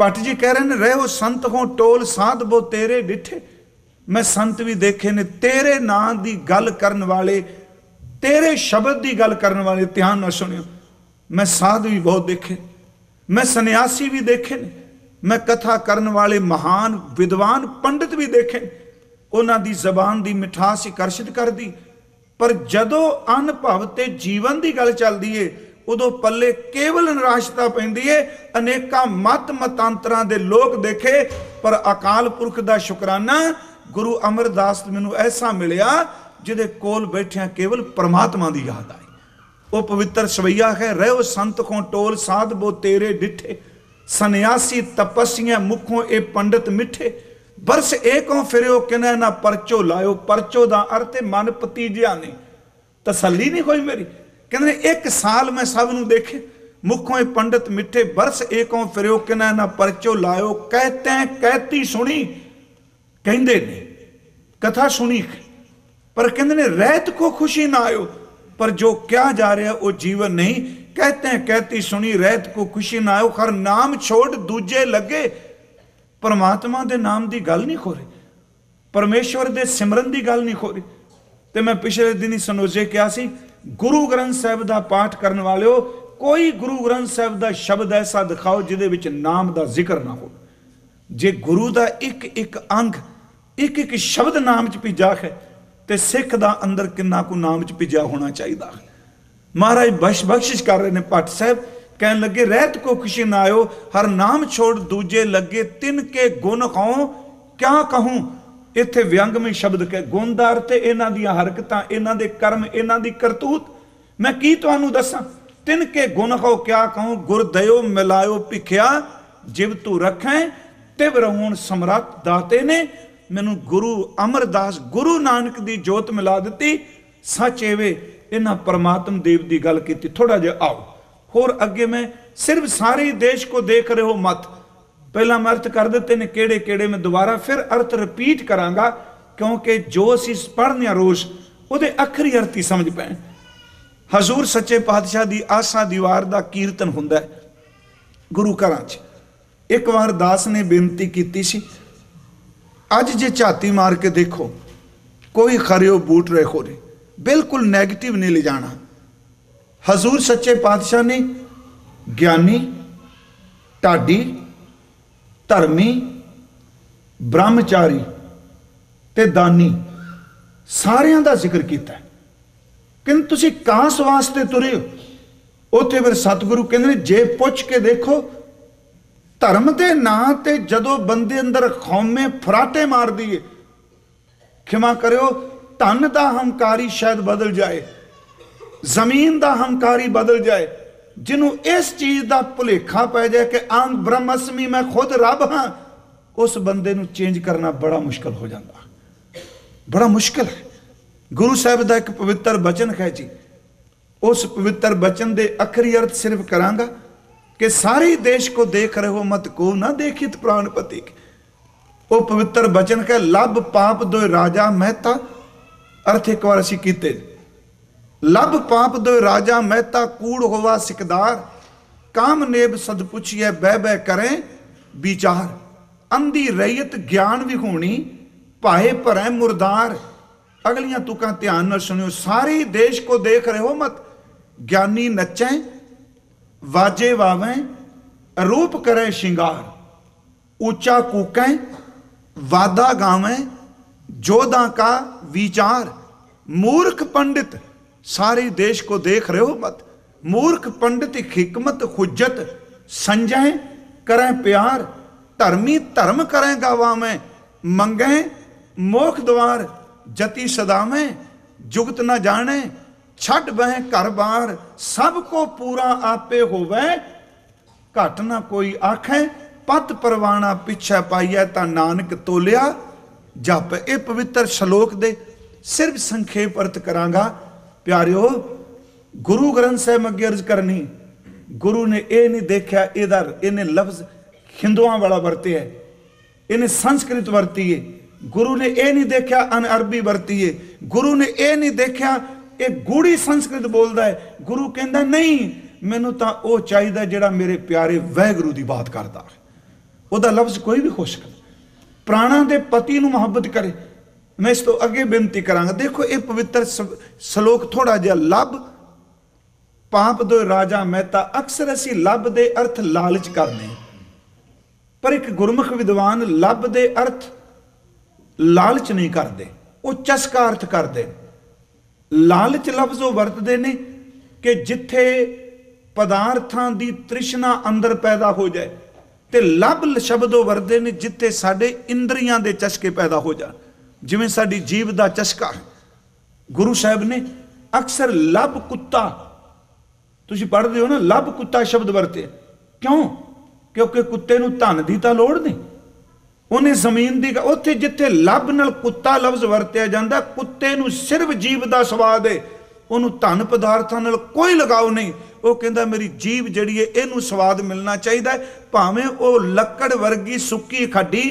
भट्ट जी कह रहे हैं रहो संत हो टोल साध बो तेरे डिठे। मैं संत भी देखे ने तेरे नाम की गल करने वाले, तेरे शब्द की गल करने वाले। ध्यान ना सुनियो, मैं साध भी बहुत देखे, मैं सन्यासी भी देखे ने, मैं कथा करने वाले महान विद्वान पंडित भी देखे। उन्होंने जबान की मिठास आकर्षित कर दी, पर जदों अनुभव ते जीवन की गल चलती है उदों पल्ले केवल निराशता पैंदी है। अनेकां मत मतांतरां दे लोग देखे, पर अकाल पुरख दा शुकराना गुरु अमरदास मैनूं ऐसा मिलिया जिहदे कोल बैठिया केवल परमात्मा दी याद आई। वो पवित्र सवैया है, रहो संत को टोल साध बो तेरे डिठे, सन्यासी तपस्या मुखों ए पंडित मिठे। बरस एक फिरो किन्ह ना परचो लायो, परचो दा अर्थ मन भतीजिया ने। तसली नहीं कोई मेरी, कहने एक साल मैं सबनों देखे, मुखों ए पंडित मिठे। बरस एक फिरो किन्ह ना परचो लायो, कहते कहती सुनी कहते ने, कथा सुनी पर कहने रहत को खुशी ना आयो। पर जो क्या जा रहा वो जीवन नहीं, कहते कहती सुनी रहत को खुशी ना आयो। हर नाम छोड़ दूजे लगे, परमात्मा दे नाम की गल नहीं हो रही, परमेश्वर दे सिमरन की गल नहीं हो रही। तो मैं पिछले दिन ही सनोजे क्या सी, गुरु ग्रंथ साहब का पाठ करने वाले हो, कोई गुरु ग्रंथ साहब का शब्द ऐसा दिखाओ जिहदे विच नाम का जिक्र ना हो। जे गुरु का एक एक अंग एक एक शब्द नाम च भिजा है, तो सिख का अंदर किन्ना को नाम च भिजा होना चाहिए। महाराज बख्श बख्शिश कर रहे हैं पाठ साहब, कहन लगे रहत को खुशी ना आयो, हर नाम छोड़ दूजे लगे। तिन के गुण कहूं क्या कहूं, इत्थे व्यंगमी शब्द के गुण दा अर्थ इन्हां दीआं हरकतां, इन्हां दे कर्म, इन्हां दी करतूत। मैं की तुहानूं दसां, तिन के गुण कहो क्या कहूं। गुर दयो मिलायो भिखिया, जिव तू रखै तिव रहूण समरथ दाते ने। मैनूं गुरु अमरदास गुरु नानक दी जोत मिला दित्ती। सच एवे इन्हां परमात्मा देव दी गल कीती। थोड़ा जिहा आओ होर अगे, मैं सिर्फ सारे देश को देख रहे हो मत। पहला मैं अर्थ कर देते ने केड़े केड़े, मैं दोबारा फिर अर्थ रिपीट करांगा, क्योंकि जो असीं पढ़ने रोज़ उहदे अखरी अर्थ ही समझ पैण। हजूर सच्चे पातशाह दी आसा दीवार दा कीर्तन हुंदा है गुरु घरां च। एक बार दास ने बेनती कीती सी, अज जे झाती मार के देखो कोई खरियो बूट रहे हो रहे, बिल्कुल नैगेटिव नहीं ले जाना। हजूर सच्चे पातशाह ने ज्ञानी, ढाडी, धर्मी, ब्रह्मचारी ते दानी सारियां दा जिक्र किया। किंतु तुसी कास वास्ते तुरे हो? उत्थे फिर सतगुरु कहंदे जे पुछ के देखो धर्म दे नां ते जदों बंदे अंदर खौमे फराटे मार दिए, खिमा करियो धन दा हंकारी शायद बदल जाए, जमीन का हंकारी बदल जाए। जिन्हों इस चीज़ का भुलेखा पै जाए कि आंग ब्रह्मस्मी मैं खुद रब हाँ, उस बंदे नूं चेंज करना बड़ा मुश्किल हो जाता, बड़ा मुश्किल है। गुरु साहब का एक पवित्र बचन है जी, उस पवित्र बचन के आखिरी अर्थ सिर्फ करांगा कि सारे देश को देख रहे हो मत, को ना देखित प्राणपति। वो पवित्र बचन है, लभ पाप दोय राजा मेहता। अर्थ एक बार असीं कीते, लब पाप दो राजा मेहता कूड़ होवा सिकदार, कामनेब सद पुछिए बह बह करें विचार। अंधी रैयत ज्ञान भी होनी भाए भरें मुरदार। अगलियां तुकां ध्यान नाल सुनियो, सारे देश को देख रहे हो मत, ज्ञानी नचें वाजे वावें रूप करें शिंगार, ऊंचा कूकें वादा गावें जोधा का विचार। मूर्ख पंडित सारे देश को देख रहे हो मत, मूर्ख पंडित हिकमत हुज्जत संजय करें प्यार। धर्मी धर्म करें गावा में मंगे मोख द्वार, जति सदावें जुगत न जाने छठ बह घर बार। सबको पूरा आपे होवे घट ना कोई आखें, पत परवाना पिछे पाइए ता नानक तोलिया जापे। ये पवित्र शलोक दे सिर्फ संखेप अर्थ करांगा। प्यारिओ, गुरु ग्रंथ साहब अगे अर्ज करनी, गुरु ने यह नहीं देखा, इधर इन्हें लफ्ज हिंदुआं वाला वरते है, इन्हें संस्कृत वरती है। गुरु ने यह नहीं देखा अन अरबी वरती है। गुरु ने यह नहीं देखा ये गूढ़ी संस्कृत बोलता है। गुरु कहता नहीं, मैनू तो वह चाहिए जिहड़ा मेरे प्यारे वाहगुरू की बात करता है। वह लफ्ज कोई भी हो सकता, प्राणा के पति नूं मुहब्बत करे, मैं इस तो अगे बेनती करांगा। देखो ये पवित्र सलोक थोड़ा जहा लाभ पाप दो राजा मेहता अक्सर असी लाभ दे अर्थ लालच करने, पर एक गुरमुख विद्वान लाभ दे अर्थ लालच नहीं करते, वो चस्का अर्थ करते। लालच लफ्ज वो वरतते ने कि जिथे पदार्थां दी तृष्णा अंदर पैदा हो जाए, तो लभ शब्द वरते ने जिथे साडे इंद्रियां दे चस्के पैदा हो जाए, जिवें साडी जीव दा चस्का है। गुरु साहब ने अक्सर लभ कुत्ता, तुसीं पढ़दे हो ना, लभ कुत्ता शब्द वरते क्यों? क्योंकि कुत्ते नूं धन दी तां लोड़ नहीं, उन्हें जमीन दी। उत्थे जिथे लभ नाल कुत्ता लफ्ज वरतिया जांदा, कुत्ते नूं सिर्फ जीव दा स्वाद है, उन्हों धन पदार्थों नाल कोई लगाव नहीं। वो कहता मेरी जीव जिहड़ी है इहनूं स्वाद मिलना चाहिए, भावें वो लक्कड़ वर्गी सुक्की खड्डी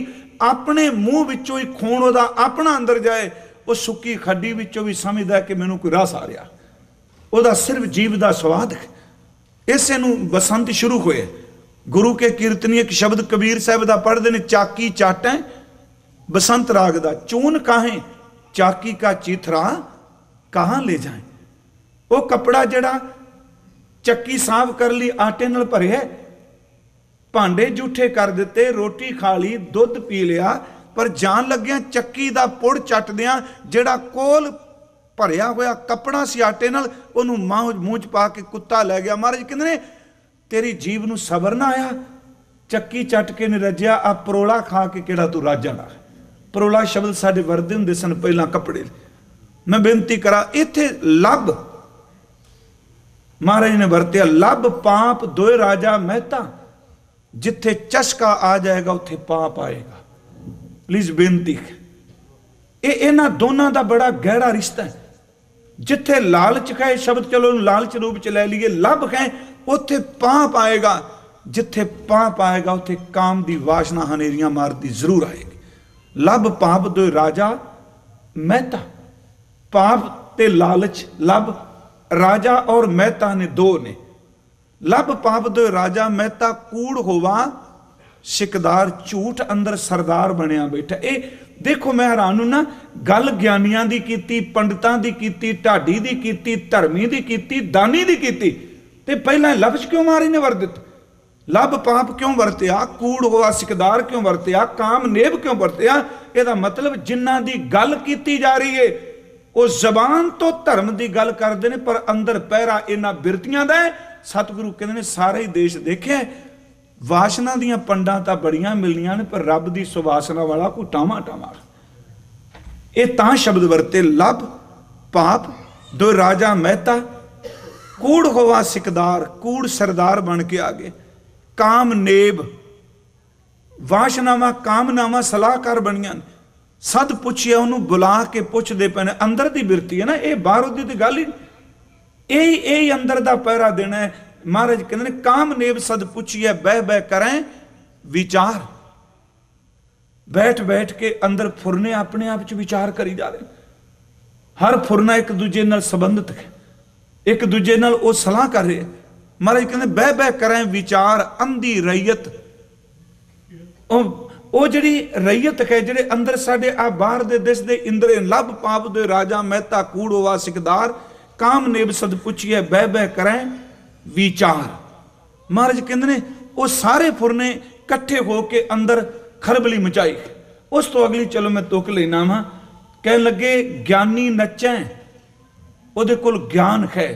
अपने मूँह विचों ही खून उहदा अपना अंदर जाए, वो सुक्की खड्डी विचों भी समझदा कि मैनूं कोई रस आ रहा, उहदा सिर्फ जीव का स्वाद है। इसे नूं बसंत शुरू होए। गुरु के कीर्तनी एक शब्द कबीर साहब का पढ़ते हैं, चाकी चाटें बसंत राग दा चून काहें, चाकी का चीथरा कहाँ ले जाएं। वो कपड़ा जड़ा चक्की साफ कर ली आटे नाल भरे है, भांडे जूठे कर दिते, रोटी खा ली, दुध पी लिया, पर जान लग्या चक्की दा पुड़ चटदियां जिहड़ा कोल भरिया होया कपड़ा सी आटे नाल उहनूं मूंह च पा के कुत्ता लै गया। महाराज कहंदे ने तेरी जीव नूं सबर ना आया, चक्की चट के नहीं रज्या, आ परोला खा के किहड़ा तू रज जाणा। परोला शब्द साडे वरदे हुंदे सन पहिलां कपड़े। मैं बेनती करा, इत्थे लभ महाराज ने वरतिया, लभ पाप दोए राजा मेहता, जिथे चस्का आ जाएगा उत्थे पाप आएगा। प्लीज बेनती, इन्हां दोनों का बड़ा गहरा रिश्ता है। जिथे लालच है शब्द, चलो लालच रूप च लै लीए, लभ है उत्थे पाप आएगा। जिथे पाप आएगा उत्थे काम की वासना हनेरियां मारती जरूर आएगी। लभ पाप दो राजा मेहता, पाप ते लालच लभ राजा और मेहता ने दो ने। लभ पाप दो राजा मेहता कूड़ होवा शिकदार झूठ अंदर सरदार बनिया बैठा। ए देखो मैं हैरान हूं ना, गल ज्ञानियां दी कीती, पंडितां दी कीती, ढाडी दी कीती, धर्मी दी कीती, दानी दी कीती, ते पहला लफ्ज क्यों मारी ने वर दिता? लभ पाप क्यों वरतिया? कूड़ होवा शिकदार क्यों वरतिया? कामनेब क्यों वरतिया? इहदा मतलब जिन्हां दी गल कीती जा रही है वो जबान तो धर्म की गल करते हैं, पर अंदर पहरा इन्होंने बिरतियां का है। सतगुरु कहते हैं सारा ही देश देखे, वासना दियां पंडां तां बड़ियां मिलनियां ने, पर रब की सुवासना वाला कोई टामा टामा। यह तां शब्द वरते, लभ पाप दो राजा मेहता कूड़ होवा सिकदार, कूड़ सरदार बन के आ गए। कामनेब वासनावां कामनावां सलाहकार बनियां ने। सद पुछिया उन्होंने बुला के पुछते पैने, अंदर की बिरती है ना, ये बाहरों की तो गल ही यही यही अंदर का पहरा देना है। महाराज कहते हैं कामनेब सद पुछिया बह बह करें विचार, बैठ बैठ के अंदर फुरने अपने आप च विचार करी जा रहे। हर फुरना एक दूजे नाल संबंधित है, एक दूजे नाल वो सलाह कर रहे। महाराज कहते बह बह करें विचार अंधी रैयत। वो जिहड़ी रैयत है, जिहड़े अंदर साडे आ बाहर दे दिस दे इंद्रे, लभ पाप दे राजा मेहता कूड़ होवा सिकदार, कामनेब सद पुछिए बह बह करें विचार। महाराज कहंदे ने वो सारे फुरने इकट्ठे होके अंदर खरबली मचाई। उस तो अगली चलो मैं तुक लेना वा, कह लगे ज्ञानी नचै, उहदे कोल ज्ञान है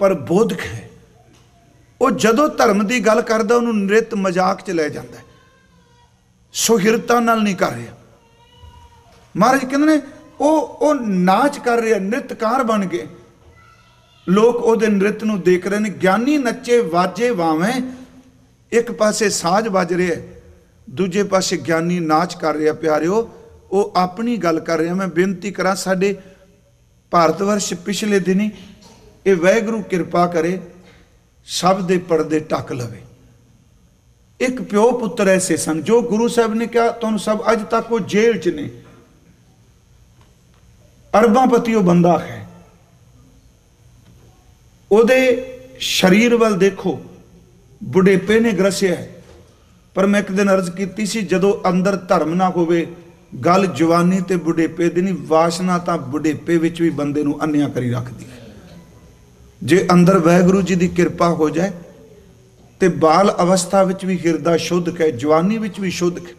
पर बोधक है। वो जदों धर्म की गल करदा उहनूं नृत मजाक च लै जांदा, सुहिरता नाल नहीं कर रहा। महाराज कहते हैं वो वो नाच कर रहे, नृत्यकार बन गए, लोग उहदे नृत्य नूं देख रहे हैं। ज्ञानी नचे वाजे वावें, एक पासे साज वज रहे है, दूजे पासे ज्ञानी नाच कर रहा। प्यारिओ वो अपनी गल कर रहा। मैं बेनती करा, साडे भारतवर्ष पिछले दिनी ये वाहिगुरू किरपा करे सब दे पर्दे ढक लवे। एक प्यो पुत्र ऐसे सन जो गुरु साहब ने कहा तुहानूं सब, अज तक वो जेल च ने, अरबांपति वो बंदा है। उहदे शरीर वाल देखो, बुढ़ेपे ने ग्रसिया है। पर मैं एक दिन अर्ज कीती सी, जदों अंदर धर्म ना होवे गल जवानी ते बुढ़ेपे दी नहीं, वासना तां बुढ़ेपे विच भी बंदे नूं अन्निया करी रखदी है। जे अंदर वाहगुरू जी की कृपा हो जाए तो बाल अवस्था विच भी हिरदा शुद्ध है, जवानी विच भी शुद्ध है।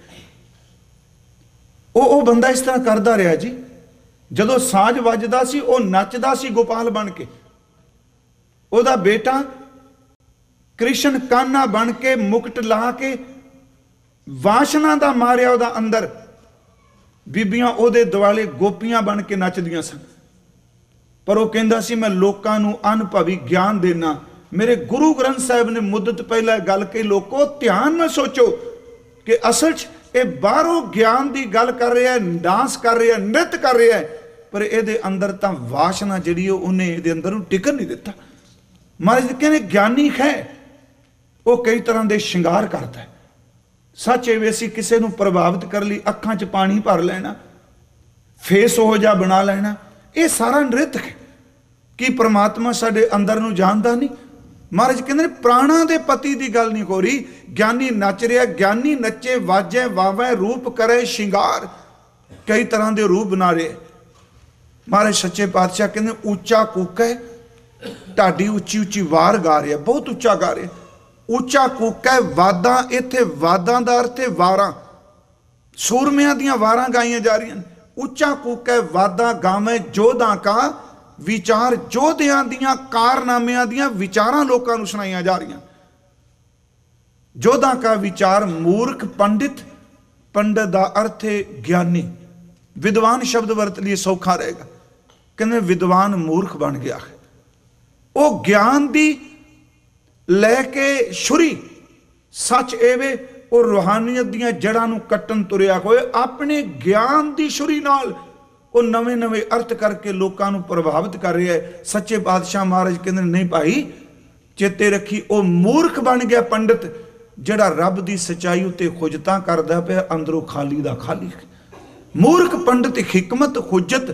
वो बंदा इस तरह करता रहा जी। जदों सांझ वजदा सी वो नचदा सी गोपाल बन के, ओदा बेटा कृष्ण कान्हा बन के मुकट ला के वासना दा मारिया ओदा अंदर, बीबियां ओदे दुआले गोपियां बन के नचदियां सन। पर वो कहंदा सी मैं लोकां नूं अनभवी ज्ञान देना। मेरे गुरु ग्रंथ साहिब ने मुद्दत पहला गल कही, लोको ध्यान ना सोचो कि असल ये बाहरों ज्ञान की गल कर रहा है, डांस कर रहा है, नृत्य कर रहा है, पर ये अंदर तो वासना जी उन्हें ये अंदर टिकन नहीं दिता। महाराज कहने ज्ञानी है वो कई तरह के शिंगार करता है। सच इवें सी किसी को प्रभावित कर लिए अखां च पानी भर लेना, फेस हो जा बना लेना, ये सारा नृत्य है। कि परमात्मा साढ़े अंदर नूं जानदा नहीं? महाराज कहते हैं प्राणा के पति की गल नहीं हो रही। ज्ञानी नच रहा, ज्ञानी नचे वाजे वावे रूप करे शिंगार, कई तरह के रूप बना रहे। महाराज सच्चे पातशाह कहते ऊंचा कूक है, ढाडी उच्ची उच्ची वार गा रहा, बहुत उच्चा गा रहा। ऊंचा कूक है, वादा इत्थे वादा दा अर्थ वारां, सूरमियां दीयां वारां गाइयां जा रही। ऊंचा कूक है वादा गावे जोधा का विचार, जोधियां दियां कारनामियां दियां विचारां लोकां नूं सुणाईयां जा रहीयां। जोधा का विचार मूर्ख पंडित, पंडित दा अर्थ है ज्ञानी, विद्वान शब्द वरत लिए सौखा रहेगा। कहने विद्वान मूर्ख बन गया है। वो ज्ञान दी लैके छुरी, सच एवे वो रूहानियत दियां जड़ां नूं कट्टन तुरिया होए, अपने ज्ञान की छुरी नाल वो नवे नवे अर्थ करके लोगों को प्रभावित कर रहा है। सच्चे पातशाह महाराज कहते नहीं भाई चेते रखी, वो मूर्ख बन गया पंडित जड़ा रब की सच्चाई उत्ते हुजता करता पे, अंदरों खाली दा खाली। मूर्ख पंडित हिकमत हुजत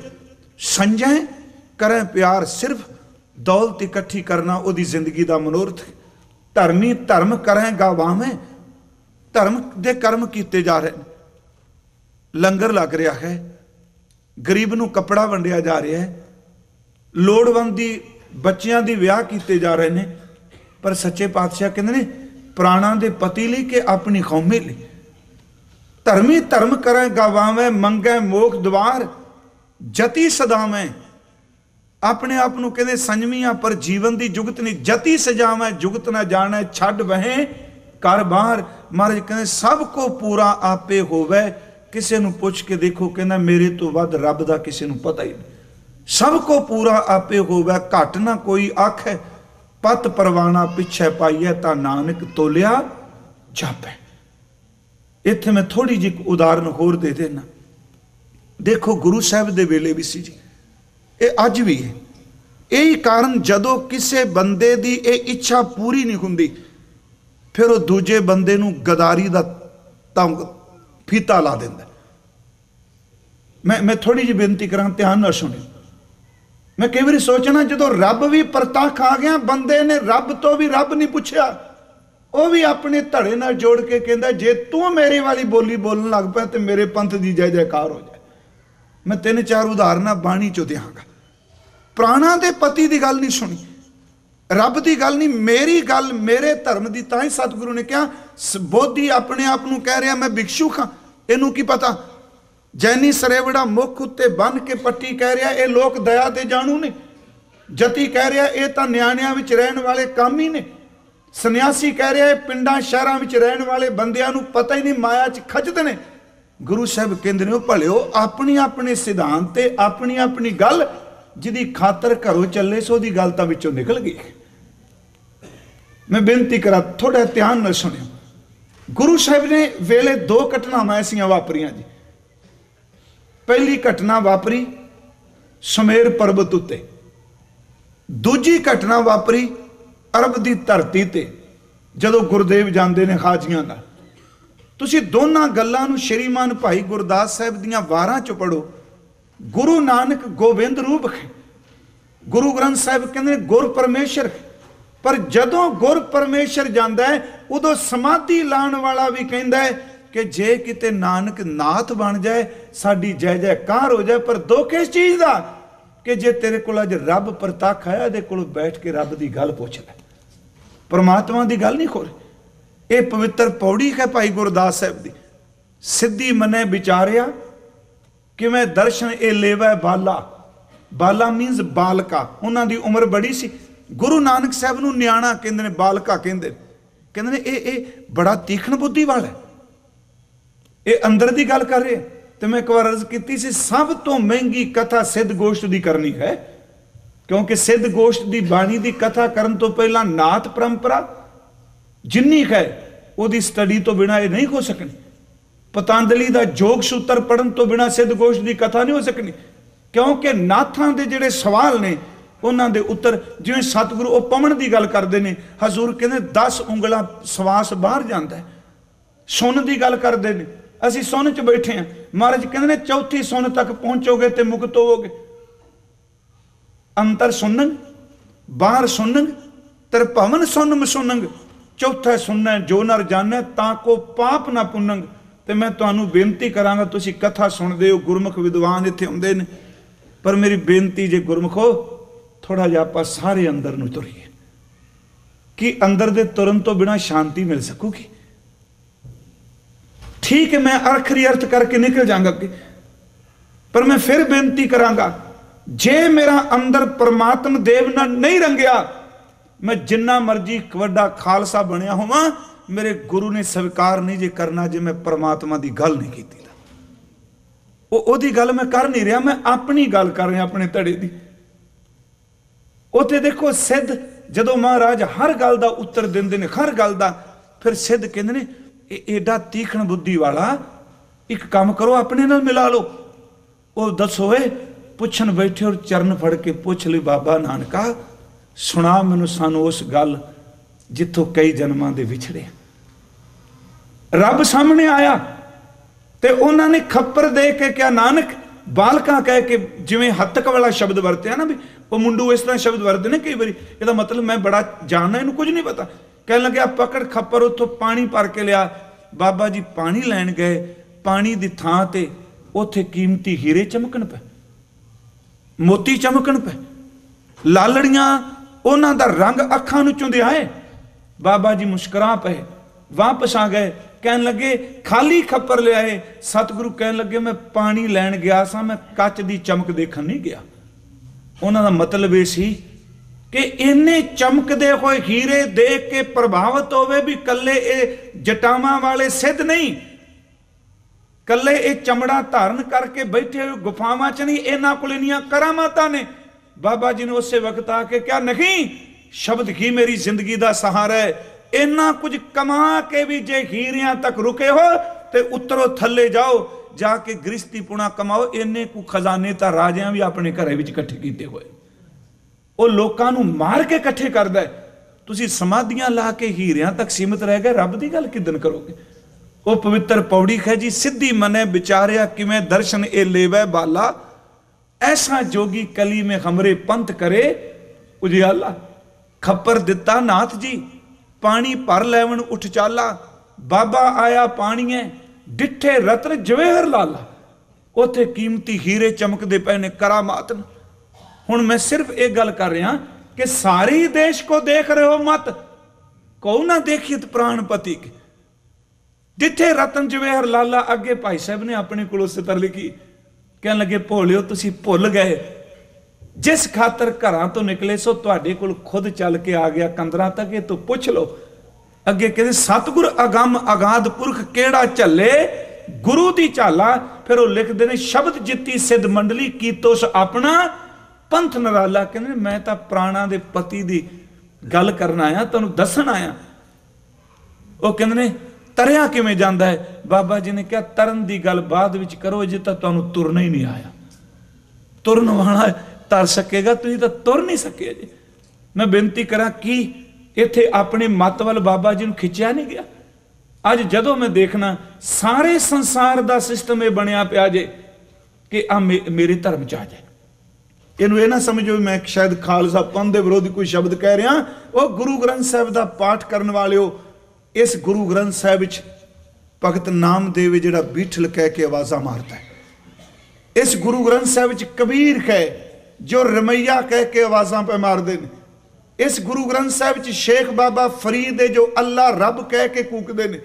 संजय करें प्यार, सिर्फ दौलत इकट्ठी करना उसकी जिंदगी का मनोरथ। धरनी धर्म करें गावावें, धर्म के कर्म किए जा रहे हैं। लंगर लग रहा है, गरीब नूं कपड़ा वंडिया जा रहा है, लोड़वंद दी बच्चियां दी विआह कीते जा रहे हैं। पर सच्चे पातशाह कहंदे ने प्राणा दे पति लई के अपनी कौमे लई धर्मी धर्म करे गवावे, मंगे मोख द्वार जति सदावें। अपने आप नूं कहंदे संजमीआं पर जीवन दी जुगत नहीं, जति सजावें जुगत ना जाणे छड वहें कर बाहर। महाराज कहंदे सब को पूरा आपे होवे, किसी नूं पुछ के देखो कहना मेरे तो वध रब दा किसी नूं पता ही नहीं। सबको पूरा आपे होवे घट ना कोई आखे, पत परवाना पिछे पाई है ता नानक तोलिया जापे। इत्थे मैं थोड़ी जी उदाहरण होर दे देना। देखो गुरु साहब दे वेले भी सी जी, ये अज भी है। यही कारण जदों किसी बंदे दी ये इच्छा पूरी नहीं हुंदी फिर वो दूजे बंदे नूं गदारी दा फीता ला देंदा। मैं मैं थोड़ी जी बेनती करा ध्यान ना सुने। मैं कई बार सोचना जो रब भी परता खा गया, बंदे ने रब तो भी रब नहीं पूछा, वह भी अपने धड़े नाल जोड़ के कहता जे तू मेरे वाली बोली बोलन लग पाया तो मेरे पंथ की जय जयकार हो जाए। मैं तीन चार उदाहरण बाणी चो देंगा। प्राणा के पति की गल नहीं सुनी, रब की गल नहीं, मेरी गल मेरे धर्म की। तां ही सतगुरु ने कहा बोधी अपने आप को कह रहा मैं भिक्षु खां, इनू की पता। जैनी सरेवड़ा मुख उत्ते बन के पट्टी कह रहा ये लोग दया दे जाणू ने। जति कह रहा ये तो न्याणियां विच रहण वाले कामी ने। सन्यासी कह रहा है पिंडां शहरां विच रहण वाले बंदियां नू पता ही नहीं माया च खचदे ने। गुरु साहब कहंदे ने भलिओ अपनी अपने सिद्धांत ते अपनी अपनी गल जिहदी खातर घरों चले सो दी गल तां विचों निकल गई। मैं बेनती करा थोड़ा ध्यान नाल सुनियो। गुरु साहब ने वेले दो घटनावां ऐसियां वापरियां जी। पहली घटना वापरी सुमेर पर्बत उत्ते, दूजी घटना वापरी अरब की धरती ते जदों गुरदेव जांदे ने हाजियां नाल। तुसीं दोनां गल्लां नूं श्रीमान भाई गुरदास साहब दीयां वारां चों पढ़ो। गुरु नानक गोबिंद रूप है, गुरु ग्रंथ साहिब कहते गुर परमेश्वर। पर जदों गुर परमेश्वर जाता है उदों समाधि लाने वाला भी कहता है कि जे किते नानक नाथ बन जाए साड़ी जय जयकार हो जाए। पर दुख इस चीज़ का कि जे तेरे को अज रब प्रतख है ये कोल बैठ के रब की गल पुछ लै, परमात्मा की गल नहीं खोल। ये पवित्र पौड़ी है भाई गुरदास साहब की। सिद्धि मने विचारिया किवें दर्शन ए लेवा बाला, बाला मीनस बालका। उन्हां दी उम्र बड़ी सी, गुरु नानक साहब नूं नियाणा कहंदे ने, बालका कहंदे कहंदे ने। ये बड़ा तीखण बुद्धि वाला है, ये अंदर की गल कर रहे। तो मैं एक बार अर्ज की सब तो महंगी कथा सिद्ध गोष्ठ की करनी है, क्योंकि सिद्ध गोष्ठ की बाणी की कथा करन तो पहला नाथ परंपरा जिन्नी है वो स्टडी तो बिना ये नहीं हो सकनी। पतंजलि का जोग सूत्र पढ़न तो बिना सिद्ध गोष्ठ की कथा नहीं हो सकनी, क्योंकि नाथां दे जिहड़े सवाल ने उन्हां दे उत्तर जिवें सतगुरु वो पवन की गल करते हैं। हजूर कहते दस उंगलां श्वास बाहर जाता है, सुन की गल करते हैं, असीं सुन च बैठे हैं। महाराज कहते चौथी सुन तक पहुंचोगे तो मुक्त होवोगे। अंतर सुनंग, बाहर सुनंग, त्रिभवन सुन मसुनंग, चौथा सुनना जो नर जाने ता को पाप ना पुनंग। तो मैं तुहानू बेनती करांगा, तुसीं कथा सुनदे हो, गुरमुख विद्वान इत्थे आउंदे ने, पर मेरी बेनती जे गुरमुखो थोड़ा जिहा आपां सारे अंदर नूं तुरीए कि अंदर दे तुरन तो बिना शांति मिल सकूगी। ठीक है, मैं आखिरी अर्थ करके निकल जाऊंगा, पर मैं फिर बेनती करांगा, जे मेरा अंदर परमात्मा देव ना नहीं रंगया, मैं जिन्ना मर्जी वड्डा खालसा बनिया होवां, मेरे गुरु ने स्वीकार नहीं जे करना जे मैं परमात्मा की गल नहीं कीती। वो ओदी गल मैं कर नहीं रहा, मैं अपनी गल कर रहा, अपने धड़े की। उत्थे देखो सिद्ध जदों महाराज हर गल का उत्तर दिंदे ने, हर गल का, फिर सिद्ध कहंदे ने एडा तीखण बुद्धि वाला एक काम करो अपने नाल मिला लो। वो दसो ए पुछण बैठे और चरण फड़ के पुछ ले बाबा नानका सुना मैनू सानू उस गल जिथों कई जन्मां दे विछड़े। रब सामने आया ते उन्होंने खप्पर दे के क्या नानक बालका कह के, जिवें हत्तक वाला शब्द वरते हैं ना भी, वो मुंडू इस तरह शब्द वरते हैं कई बार। इसका मतलब मैं बड़ा जानना, इन्हू कुछ नहीं पता। कहने लगे पकड़ खप्पर, उतो पानी भर के लिया। बाबा जी पानी लैन गए, पानी की थां ते उत्थे कीमती हीरे चमकन पे, मोती चमकन पे, लालड़ियां उन्हां दा रंग अखां नूं चुंदिया है। बाबा जी मुस्करा पे, वापस आ गए, कहन लगे खाली खप्पर ले आए। सतगुरु कहन लगे मैं पानी लैन गया सा, मैं कच की चमक देखन नहीं गया। उन्हां दा मतलब ये सी कि इन्ने चमकदे होए हीरे देख के प्रभावित होवे भी कल्ले ए जटावां वाले सिद्ध नहीं, कल्ले ए चमड़ा धारण करके बैठे हुए गुफावां च नहीं, इन्हां कोल इन्नियां करामातां ने। बाबा जी ने उस वक्त आके क्या नहीं, शब्द ही मेरी जिंदगी का सहारा है। इन्ना कुछ कमा के भी जे हीरियां तक रुके हो तो उतरो थले जाओ, जाके गृहस्थी पुणा कमाओ। इन्ने को खजाने तो राजियां भी अपने घर कट्ठे किए हुए, वो लोगों को मार के कट्ठे करता है। तुसी समाधियां ला के हीरियां तक सीमित रह गए, रब की गल किदन करोगे। वो पवित्र पौड़ी है जी, सिद्धि मने विचारिया किवें दर्शन ए लेवै बाला, ऐसा जोगी कली में हमरे पंथ करे उजियाला। खप्पर दिता नाथ जी पानी भर लेवन उठ चाला, बाबा आया पानी है डिठे रतन जवेहर लाला, उथे कीमती हीरे चमकते पे ने करामात। हुण मैं सिर्फ एक गल कर रहा कि सारी देश को देख रहे हो मत, कहो ना देखित प्राणपति के डिठे रतन जवेहर लाला। अगे भाई साहब ने अपने को सितर लिखी, कहन लगे भोलिओ तुसी भुल गए, जिस खातर घरां तो निकले सो तुहाडे कोल खुद चल के आ गया कंदरां तक, ये तो पुछ लो। अगे कहते सतगुर अगम अगाध पुरख केड़ा झले गुरु दी झाला। फिर वो लिखते ने शब्द जिती सिद्ध मंडली कीतोस अपना पंथ निराला। कहते मैं तो प्राणा दे पति दी गल करन आया, तुहानू दसण आया। वो कहते ने तरिया किवें जांदा है। बाबा जी ने कहा तरन की गल बाद विच करो, अजे तां तुहानू तुरना ही नहीं आया। तुरन वाला तर सकेगा, तुसीं तां तुर नहीं सके। अजे मैं बेनती करा कि इत्थे अपने मत वल बाबा जी नू खिंचिया नहीं गया। अज जदों मैं देखना सारे संसार दा सिस्टम ये बनिया पिया जे कि आ मे मेरे धर्म च आ जाए। इहनू इह ना समझो मैं शायद खालसा पंथ दे विरोधी कोई शब्द कह रहा। वह गुरु ग्रंथ साहिब का पाठ करन वालिओ, इस गुरु ग्रंथ साहिब भगत नामदेव जिहड़ा बीठल कह के आवाज़ा मारता है। इस गुरु ग्रंथ साहिब विच कबीर कह जो रमैया कह के आवाज़ा पे मारते हैं। इस गुरु ग्रंथ साहिब विच शेख बाबा फरीद है जो अल्लाह रब कह के कूकते हैं।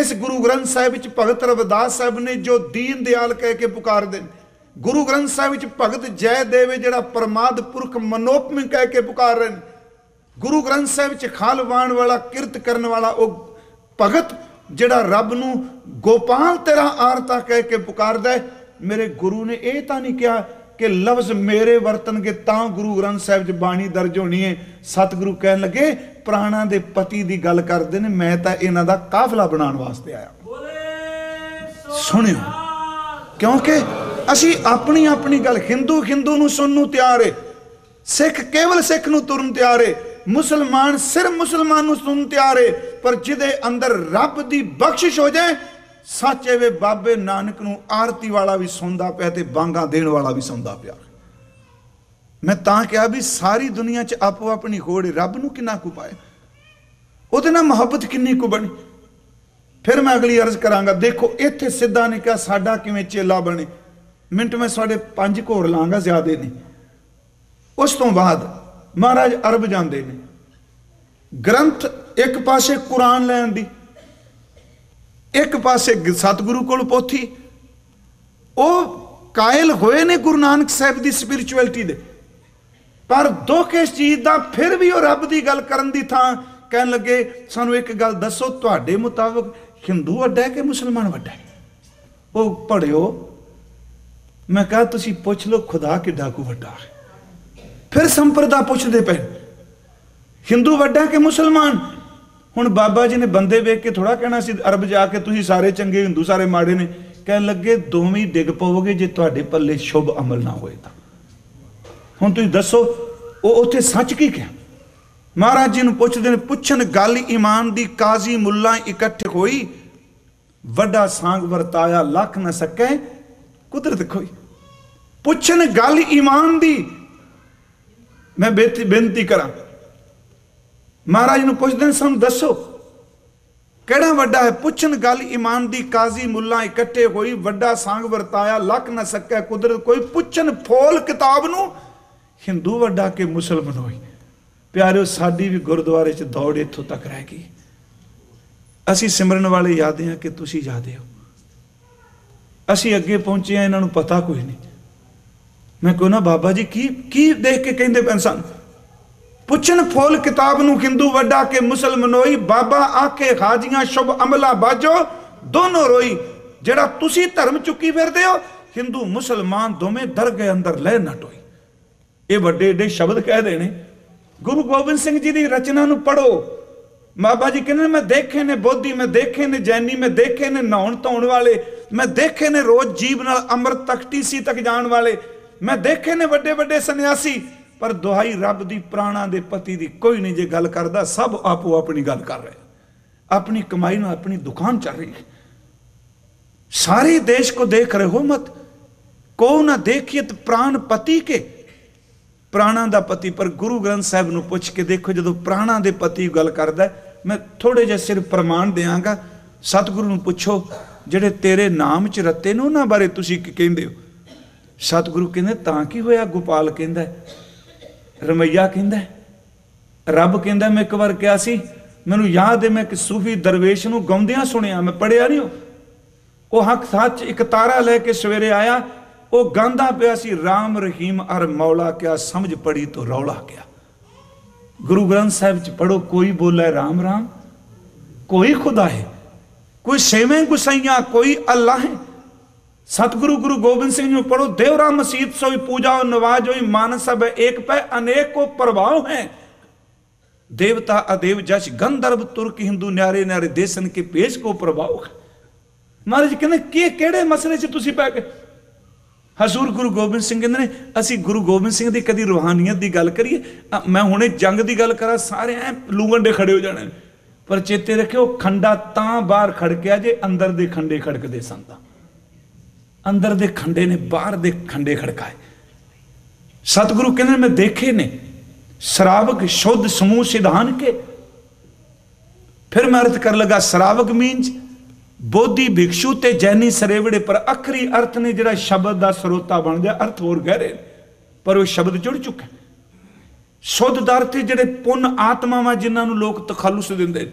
इस गुरु ग्रंथ साहिब विच भगत रविदास साहब ने जो दीन दयाल कह के पुकारते हैं। गुरु ग्रंथ साहिब विच भगत जयदेव जिहड़ा परमाद पुरख मनोपम कह के पुकार रहे हैं। गुरु ग्रंथ साहिब विच खालवाण वाला किरत करन वाला वो भगत जिहड़ा रब नूं गोपाल तेरा आरता कह के पुकारदा है। मेरे गुरु ने यह तो नहीं कहा कि लफ्ज़ मेरे वरतन के तां गुरु ग्रंथ साहिब च बाणी दर्ज होनी है। सतगुरु कहन लगे प्राणा दे पति दी गल करदे ने, मैं तां इन्हां दा काफला बनाउण वास्ते आया। सुणियो क्योंकि असी अपनी अपनी गल, हिंदू हिंदू नूं सुणनूं तैयार है, सिख केवल सिख नूं तुरन तैयार है, मुसलमान सिर्फ मुसलमान नूं सुणन तैयार है। पर जिहदे अंदर रब दी बख्शिश हो जाए सच्चे वे बाबे नानक नूं आरती वाला भी सौंदा पिया ते बांगा देण वाला भी सौंदा पिया। मैं तां कहा भी सारी दुनिया च आपो अपनी होड़, रब नूं किन्ना कु पाए, उहदे नाल मुहब्बत किन्नी कु बणी। फिर मैं अगली अर्ज करांगा। देखो इत्थे सिद्धा ने कहा साडा किवें चेला बणे, मिनट में साढ़े पांच घोर लाँगा ज्यादा नहीं। उस तो बाद महाराज अरब जाते हैं। ग्रंथ एक पासे कुरान लैन दी, एक पासे सतगुरु कोल पोथी। वो कायल होए ने गुरु नानक साहब की स्पिरिचुअलिटी दे, पर दुख इस चीज़ का फिर भी वह रब की गल करन दी थां कहन लगे सानू एक गल दसो, तुहाडे मुताबक हिंदू वड्डा है कि मुसलमान वड्डा है? वो पढ़ियो। मैं कहा तुसी पुछ लो खुदा कि डाकू वड्डा है। फिर संप्रदा पुछते पे हिंदू वड्डा कि मुसलमान। हुण बाबा जी ने बंदे वेख के थोड़ा कहना सी अरब जाके तुसी सारे चंगे हिंदू सारे माड़े ने। कह लगे दोवें डिग पवोगे जे तुहाडे पल्ले शुभ अमल ना होए तां। हुण तुसी दसो वो उत्थे सच की कह। महाराज जी नूं पुछदे ने, पुछण गल ईमान दी काजी मुल्ला इकट्ठे होई, वड्डा सांग वरताया लख ना सके कुदरत खोई। पुछन गल ईमान दी। मैं बेनती करा महाराज नूं पुछदे ने सानूं दसो किहड़ा वड्डा है? पुछन गल ईमान दी काजी मुल्ला इकट्ठे होई, वड्डा सांग वरताया लख ना सके कुदरत कोई। पुछन फोल किताब नूं हिंदू वड्डा के मुसलमान होई। प्यारे साडी भी गुरुद्वारे च दौड़ इत्थों तक रह गई। असी सिमरन वाले याद हैं कि तुसी याद हो। असी अगे पहुंचे हैं, इन्हों पता कोई नहीं। मैं कहना बाबा जी की की देख के कहते पे इंसान। पुछन फोल किताब नू हिंदू वड्डा के मुसलमनोई, बाबा आखे हाजियां शुभ अमला बाजो दोनों रोई। जेड़ा तुसी धर्म चुकी फिरदे हो हिंदू मुसलमान दोवें डर गए अंदर लह ना टोई। ये वड्डे एडे शब्द कह देने। गुरु गोबिंद सिंह जी की रचना नू पढ़ो। बाबा जी कहने मैं देखे ने बोधी, मैं देखे ने जैनी, मैं देखे ने नहाउण धोण वाले, मैं देखे ने रोज जीव नाल अमृत तक टीसी तक जाण वाले, मैं देखे ने वड्डे वड्डे सन्यासी। पर दुहाई रब दी प्राणा दे पति दी कोई नहीं जे गल करदा। सब आपो अपनी गल कर रहे, अपनी कमाई नाल अपनी दुकान चल रही है। सारे देश को देख रहे हो मत, को ना देखिए तो प्राण पति के, प्राणा का पति। पर गुरु ग्रंथ साहब नूं पुछ के देखो जो प्राणा के पति गल करता है। मैं थोड़े जे सिर प्रमाण देंगा। सतगुरु नूं पुछो जेडे तेरे नाम च रत्ते ने उन्हां बारे तुसीं की कहिंदे हो? सतगुरु कहंदे तां की होया? गोपाल कहंदा है, रमैया कहंदा है, रब कहंदा। मैं एक बार कहा सी मैनूं याद है मैं कि सूफी दरवेश नूं गाउंदियां सुनिया, मैं पढ़िया नहीं। वो हक सच एक तारा लैके सवेरे आया, वो गांधा पिया सी राम रहीम अर मौला क्या, समझ पड़ी तो रौला क्या। गुरु ग्रंथ साहिब च पढ़ो, कोई बोला है राम राम, कोई खुदा है, कोई सेवें गुसाइया, कोई अल्लाह है। सतगुरु गुरु गोबिंद सिंह जी पढ़ो, देवरा मसीद सोई पूजा और नवाज होई, मानस सब एक पे अनेक को प्रभाव है। देवता अदेव जश गंधर्व तुर्क हिंदू न्यारे न्यारे देसन के पेश को प्रभाव है। महाराज कहने के केड़े मसले च तुसी पै गए? हजूर गुरु गोबिंद सिंह कहते हैं असी गुरु गोबिंद सिंह की कभी रूहानियत की गल करिए। मैं हुणे जंग की गल करा सारे ऐ लूंगंडे खड़े हो जाने। पर चेते रखियो खंडा तां बाहर खड़किया जे अंदर दे खंडे खड़कते सन। अंदर दे खंडे ने बाहर दे खंडे खड़काए। सतगुरु कहते मैं देखे ने शरावक शुद्ध समूह सिद्धांत के। फिर मैं अर्थ कर लगा शरावक मीन्स बोधी भिक्षु ते जैनी सरेवड़े पर आखिरी अर्थ ने जिहड़ा शब्द का स्रोता बन गया। अर्थ होर गहरे पर वो शब्द जुड़ चुका है। शुद्धदार थे जिहड़े पुन आत्मावां जिन्होंने लोग तखलुस दिंदे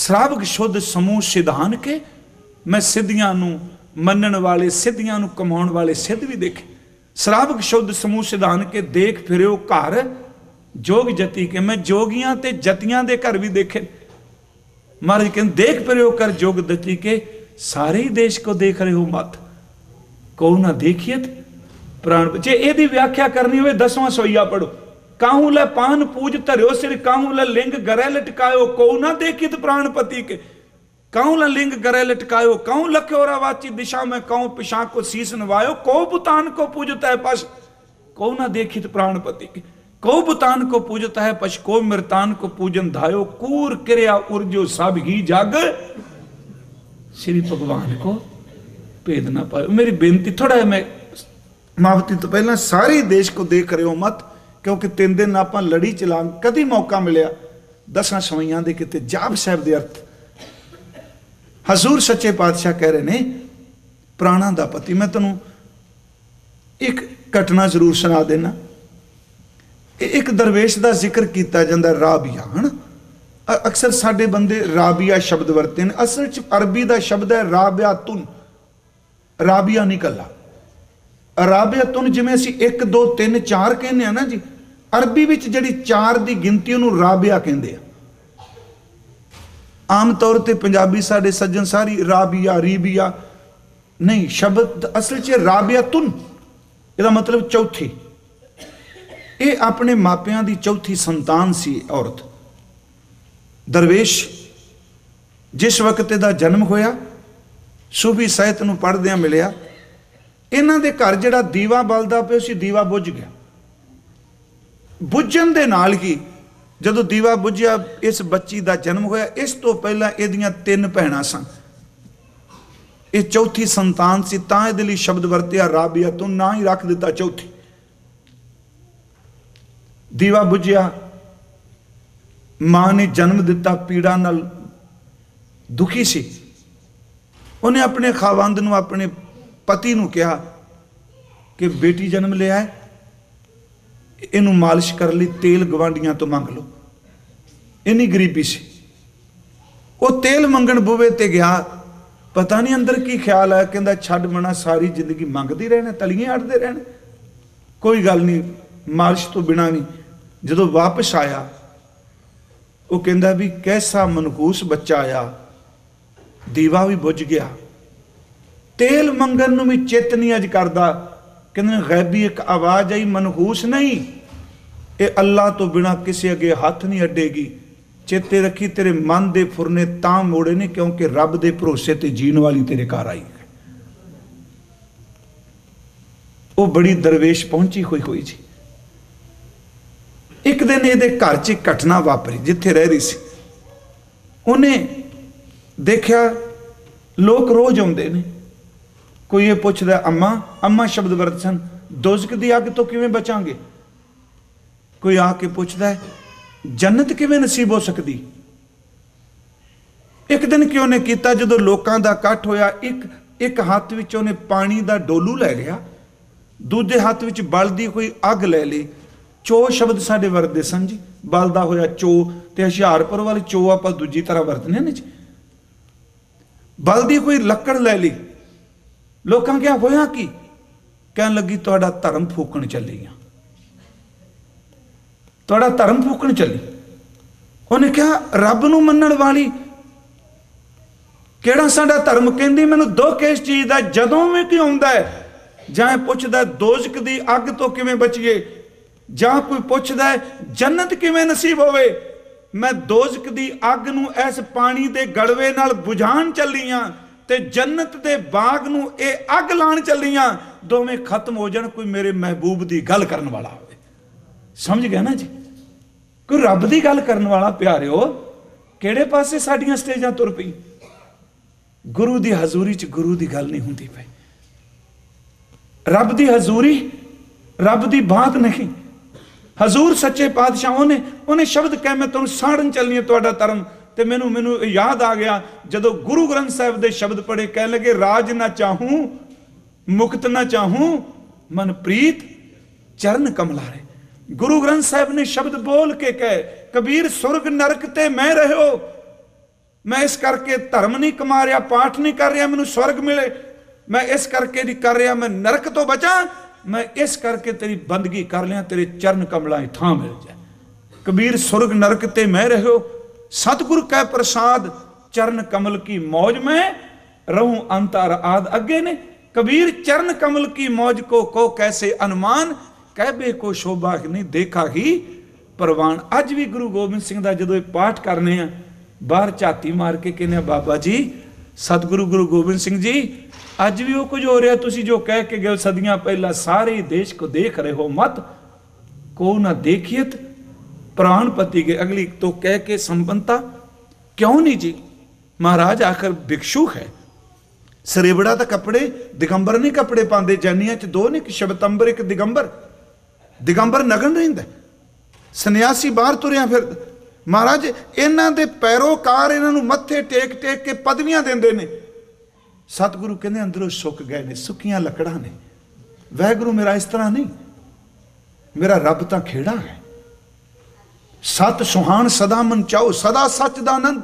श्रावक शुद्ध समूह सिद्धांत के मैं सिद्धियां नूं मनण वाले सिद्धियां नूं कमाउण वाले सिद्ध भी देखे। श्रावक शुद्ध समूह सिद्धांत के देख फिरिओ घर जोग जति के मैं जोगियां ते जतियां दे घर भी देखे। महाराज कहते देख प्रयोग कर जोग दति के सारे ही देश को देख रहे हो मत को ना देखियत प्राण। जे एदी व्याख्या करनी हो दसवां सोइया पढ़ो। काहू ले पान पूज धरियो सिर काहू ले लिंग गरे लटकायो को ना देखियत प्राणपति के। काहू ले लिंग गरे लटकायो काहू लख्योरा वाची दिशा में काहू पिशा को शीस नवायो को बुतान को पूजता है पश को ना देखियत प्राणपति के। को बुतान को पूजता है पश को मृतान को पूजन धायो कूर क्रिया उर्जो सब ही जाग श्री भगवान को भेद ना पायो। मेरी बेनती थोड़ा है मैं माफती तो पहला सारे देश को देख रहे हो मत क्योंकि तीन दिन आप लड़ी चला कदी मौका मिलिया दसा सवैया दे किते जाप साहब दे अर्थ हजूर सच्चे पातशाह कह रहे ने प्राणा दा पति। मैं तेनों एक घटना जरूर सुना देना। एक दरवेश का जिक्र किया जाता राबिया है। अक्सर साढ़े बंदे राबिया शब्द वरते हैं। असल च अरबी का शब्द है राबिया तुन। राबिया निकला राबिया तुन जिमें असी एक दो तीन चार कहने ना जी। अरबी में जी चार की गिनती उन्होंने राबिया कहते हैं। आम तौर पर पंजाबी साढ़े सज्जन सारी राबिया रीबिया नहीं शब्द असल च राबिया तुन इसका मतलब चौथी। ये अपने मापिया की चौथी संतान सी औरत दरवेश। जिस वक्त का जन्म होया सूफी साहित में पढ़द्या मिलिया इन्हों के घर जरा दीवा बलदा पे उसी दीवा बुझ गया। बुझन के नाल ही जदों दीवा बुझिया इस बच्ची का जन्म होया। इस तो पहला इहदियां तीन भैणां सन। ये चौथी संतान सी तां इहदे लई शब्द वरतिया राबिया तों ना ही रख दिता चौथी। दीवा बुझिया मां ने जन्म दिता पीड़ा नाल दुखी सी। उन्हें अपने खावंद नूं अपने पति नूं कहा कि बेटी जन्म लिया है इनू मालिश कर ली तेल गवांडियां तो मंग लो। इन्नी गरीबी सी। वह तेल मंगण बुवे ते गया पता नहीं अंदर की ख्याल आया कहंदा छड्ड मना सारी जिंदगी मंगदी रहना तलियां अड़दे रहना कोई गल नहीं मालिश तो बिना भी। जो वापस आया वो कहता भी कैसा मनहूस बच्चा आया दीवा भी बुझ गया तेल मंगन भी चेत नहीं अज करता। कहते गैबी एक आवाज आई मनहूस नहीं ये अल्लाह तो बिना किसी अगे हाथ नहीं अड्डेगी। चेते रखी तेरे मन के फुरने तां मोड़े ने क्योंकि रब के भरोसे ते जीन वाली तेरे घर आई। वो बड़ी दरवेश पहुंची हुई हुई जी। एक दिन ये घर च घटना वापरी जिथे रह रही सी। उन्हें देखा लोग रोज आते हैं कोई ये पूछता अम्मा अम्मा शब्द वरत सन दोजक की अग तो किवें बचांगे। कोई आके पूछता है जन्नत किवें नसीब हो सकती। एक दिन क्यों ने किया जो लोगों का इकट्ठ होया एक एक हाथ में उन्हें पानी का डोलू लै लिया दूजे हाथ में बलदी कोई अग लै ली। चो शब्द साढ़े वरतते सन जी बलदा होया चो ते हुशियारपुर वाले चो आप दूजी तरह वरतने ने जी। बलदी कोई लकड़ लै ली लोगों क्या होया की कहन लगी तुहाडा धर्म फूकण चली आ तुहाडा धर्म फूकण चली। उन्हें कहा रब नूं मन्नण वाली केड़ा साडा धर्म। कहंदी मैनूं दुख इस चीज़ दा जदों वी कोई आउंदा है जां पुछदा दोजक दी अग तो किवें बचीए जहां कोई पूछता है जन्नत किवें नसीब होवे मैं दोजक की अग नूं इस पानी के गड़वे नाल बुझाण चली हाँ ते जन्नत के बाग नूं यह अग लाण चली हाँ दोवें खत्म हो जाण कोई मेरे महबूब की गल करन वाला होवे। समझ गया ना जी कोई रब की गल करन वाला प्यारिओ किहड़े पासे साडीआं स्टेजां तुर पई। गुरु की हजूरी च गुरु की गल नहीं हुंदी पई। रब की हजूरी रब की बात नहीं। हजूर सच्चे पातशाह ने उन्हें शब्द कह मैं तुहानूं साड़न चलनी है तुहाडा धर्म तो मैनू मैनू याद आ गया जदों गुरु ग्रंथ साहिब के शब्द पढ़े, कह लगे राज ना चाहूं मुक्त ना चाहूं मनप्रीत चरण कमलारे। गुरु ग्रंथ साहिब ने शब्द बोल के कहे कबीर सुरग नरक ते मैं रहो, मैं इस करके धर्म नहीं कमा रहा, पाठ नहीं कर रहा, मैनू स्वर्ग मिले, मैं इस करके नहीं कर रहा, मैं नरक तो बचा, मैं इस करके तेरी बंदगी कर लिया, तेरे चरण कमलाएं थां मिल जाए। कबीर सुरग नरक ते मैं रहो, सतगुरु कह प्रसाद चरण कमल की मौज में रहूं अंतर आद। अगे ने कबीर चरण कमल की मौज को को कैसे अनुमान, कह बे को शोभा नहीं देखा ही परवान। अज भी गुरु गोबिंद सिंह दा जदों पाठ करने हैं बाहर झाती मार के कहने बाबा जी सतगुरु गुरु गोबिंद सिंह जी अज भी वो कुछ हो रहा तुसी जो कह के गए सदियां पहला, सारे देश को देख रहे हो मत को ना देखियत प्राणपति के। अगली तो कह के संपन्नता क्यों नहीं जी महाराज आखिर भिक्षु है, सरेबड़ा तो कपड़े दिगंबर नहीं कपड़े पाते, जैनिया च दो ने शबतंबर एक दिगंबर, दिगंबर नगन रहिंदा सन्यासी बाहर तुरिया फिर। महाराज इन्हां दे पैरोकार इन्हां नूं मत्थे टेक टेक के पदवियां देंदे ने। सतगुरु कहंदे अंदरों सुक गए ने, सुकियां लकड़ां ने। वाहिगुरू मेरा इस तरह नहीं, मेरा रब तां खेड़ा है। सत सुहान सदा मन चाओ सदा सच दा आनंद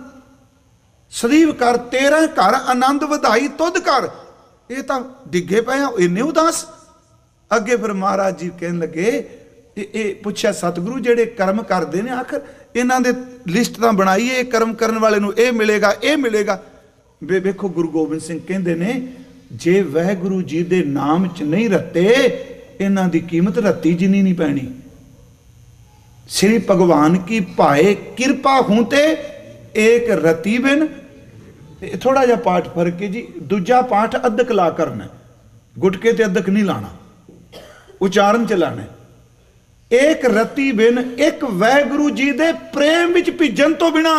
सदीव कर, तेरा घर आनंद वधाई तुद कर। ये तो डिगे पे इन्ने उदास। अगे फिर महाराज जी कहन लगे ये पूछा सतगुरु जेडे कर्म करते हैं आखिर इन्हां दे लिस्ट तां बनाई है, कर्म करने वाले नूं ये मिलेगा ये मिलेगा। वे वेखो गुरु गोबिंद सिंह कहंदे ने जे वाहिगुरू जी दे नाम च नहीं रत्ते इन्हां दी कीमत रत्ती जिनी नहीं पैनी। श्री भगवान की पाए कृपा होते एक रति बिन। थोड़ा जा पाठ फर्क है जी, दूजा पाठ अदक ला करना, गुटके ते अदक नहीं लाना, उच्चारण चलाना। एक रति बिन एक वाहिगुरू जी दे प्रेम विच भिजन तो बिना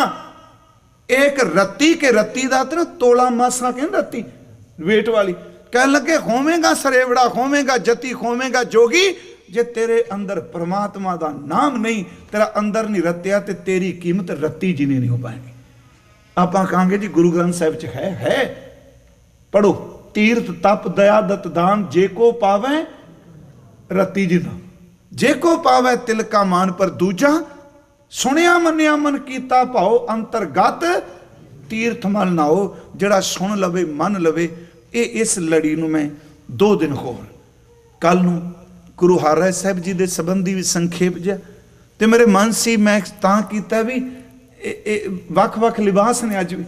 एक रति के रति दा ते ना तोला मासा कह रति वेट वाली। कह लगे होवेगा सरेवड़ा होवेगा जति होवेगा जोगी जे तेरे अंदर परमात्मा का नाम नहीं, तेरा अंदर नहीं रत्या ते तेरी कीमत रत्ती जिनी नहीं हो पाएगी। आपां कहांगे जी गुरु ग्रंथ साहिब च है है पढ़ो तीर्थ तप दया दत दान जे को पावे रत्ती जिना, जे को पावे तिलका मान पर दूजा सुनिया मनिया मन कीता भाओ अंतरगत तीर्थ मल नाओ। जिहड़ा सुन लवे मन लवे। ये इस लड़ी नूं मैं दो दिन होर कल नूं गुरु हरिराय साहब जी के संबंधी भी संखेप जिहा तो मेरे मन से मैं तां कीता भी वख वख लिबास ने अज भी,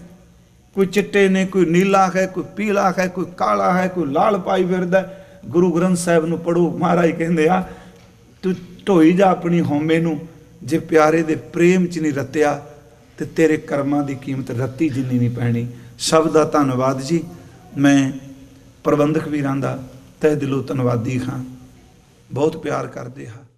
कोई चिट्टे ने कोई नीला है कोई पीला है कोई काला है कोई लाल पाई फिरदा। गुरु ग्रंथ साहब नूं पढ़ो महाराज कहिंदे आ तू ढोई जा अपनी होमे नूं जे प्यारे दे प्रेम च नहीं रत्या ते तेरे कर्मां दी कीमत रत्ती जिन्नी नहीं पैणी। सब दा धन्नवाद जी, मैं प्रबंधक वीरां दा तहे दिलों धन्नवादी हाँ, बहुत प्यार करते हैं।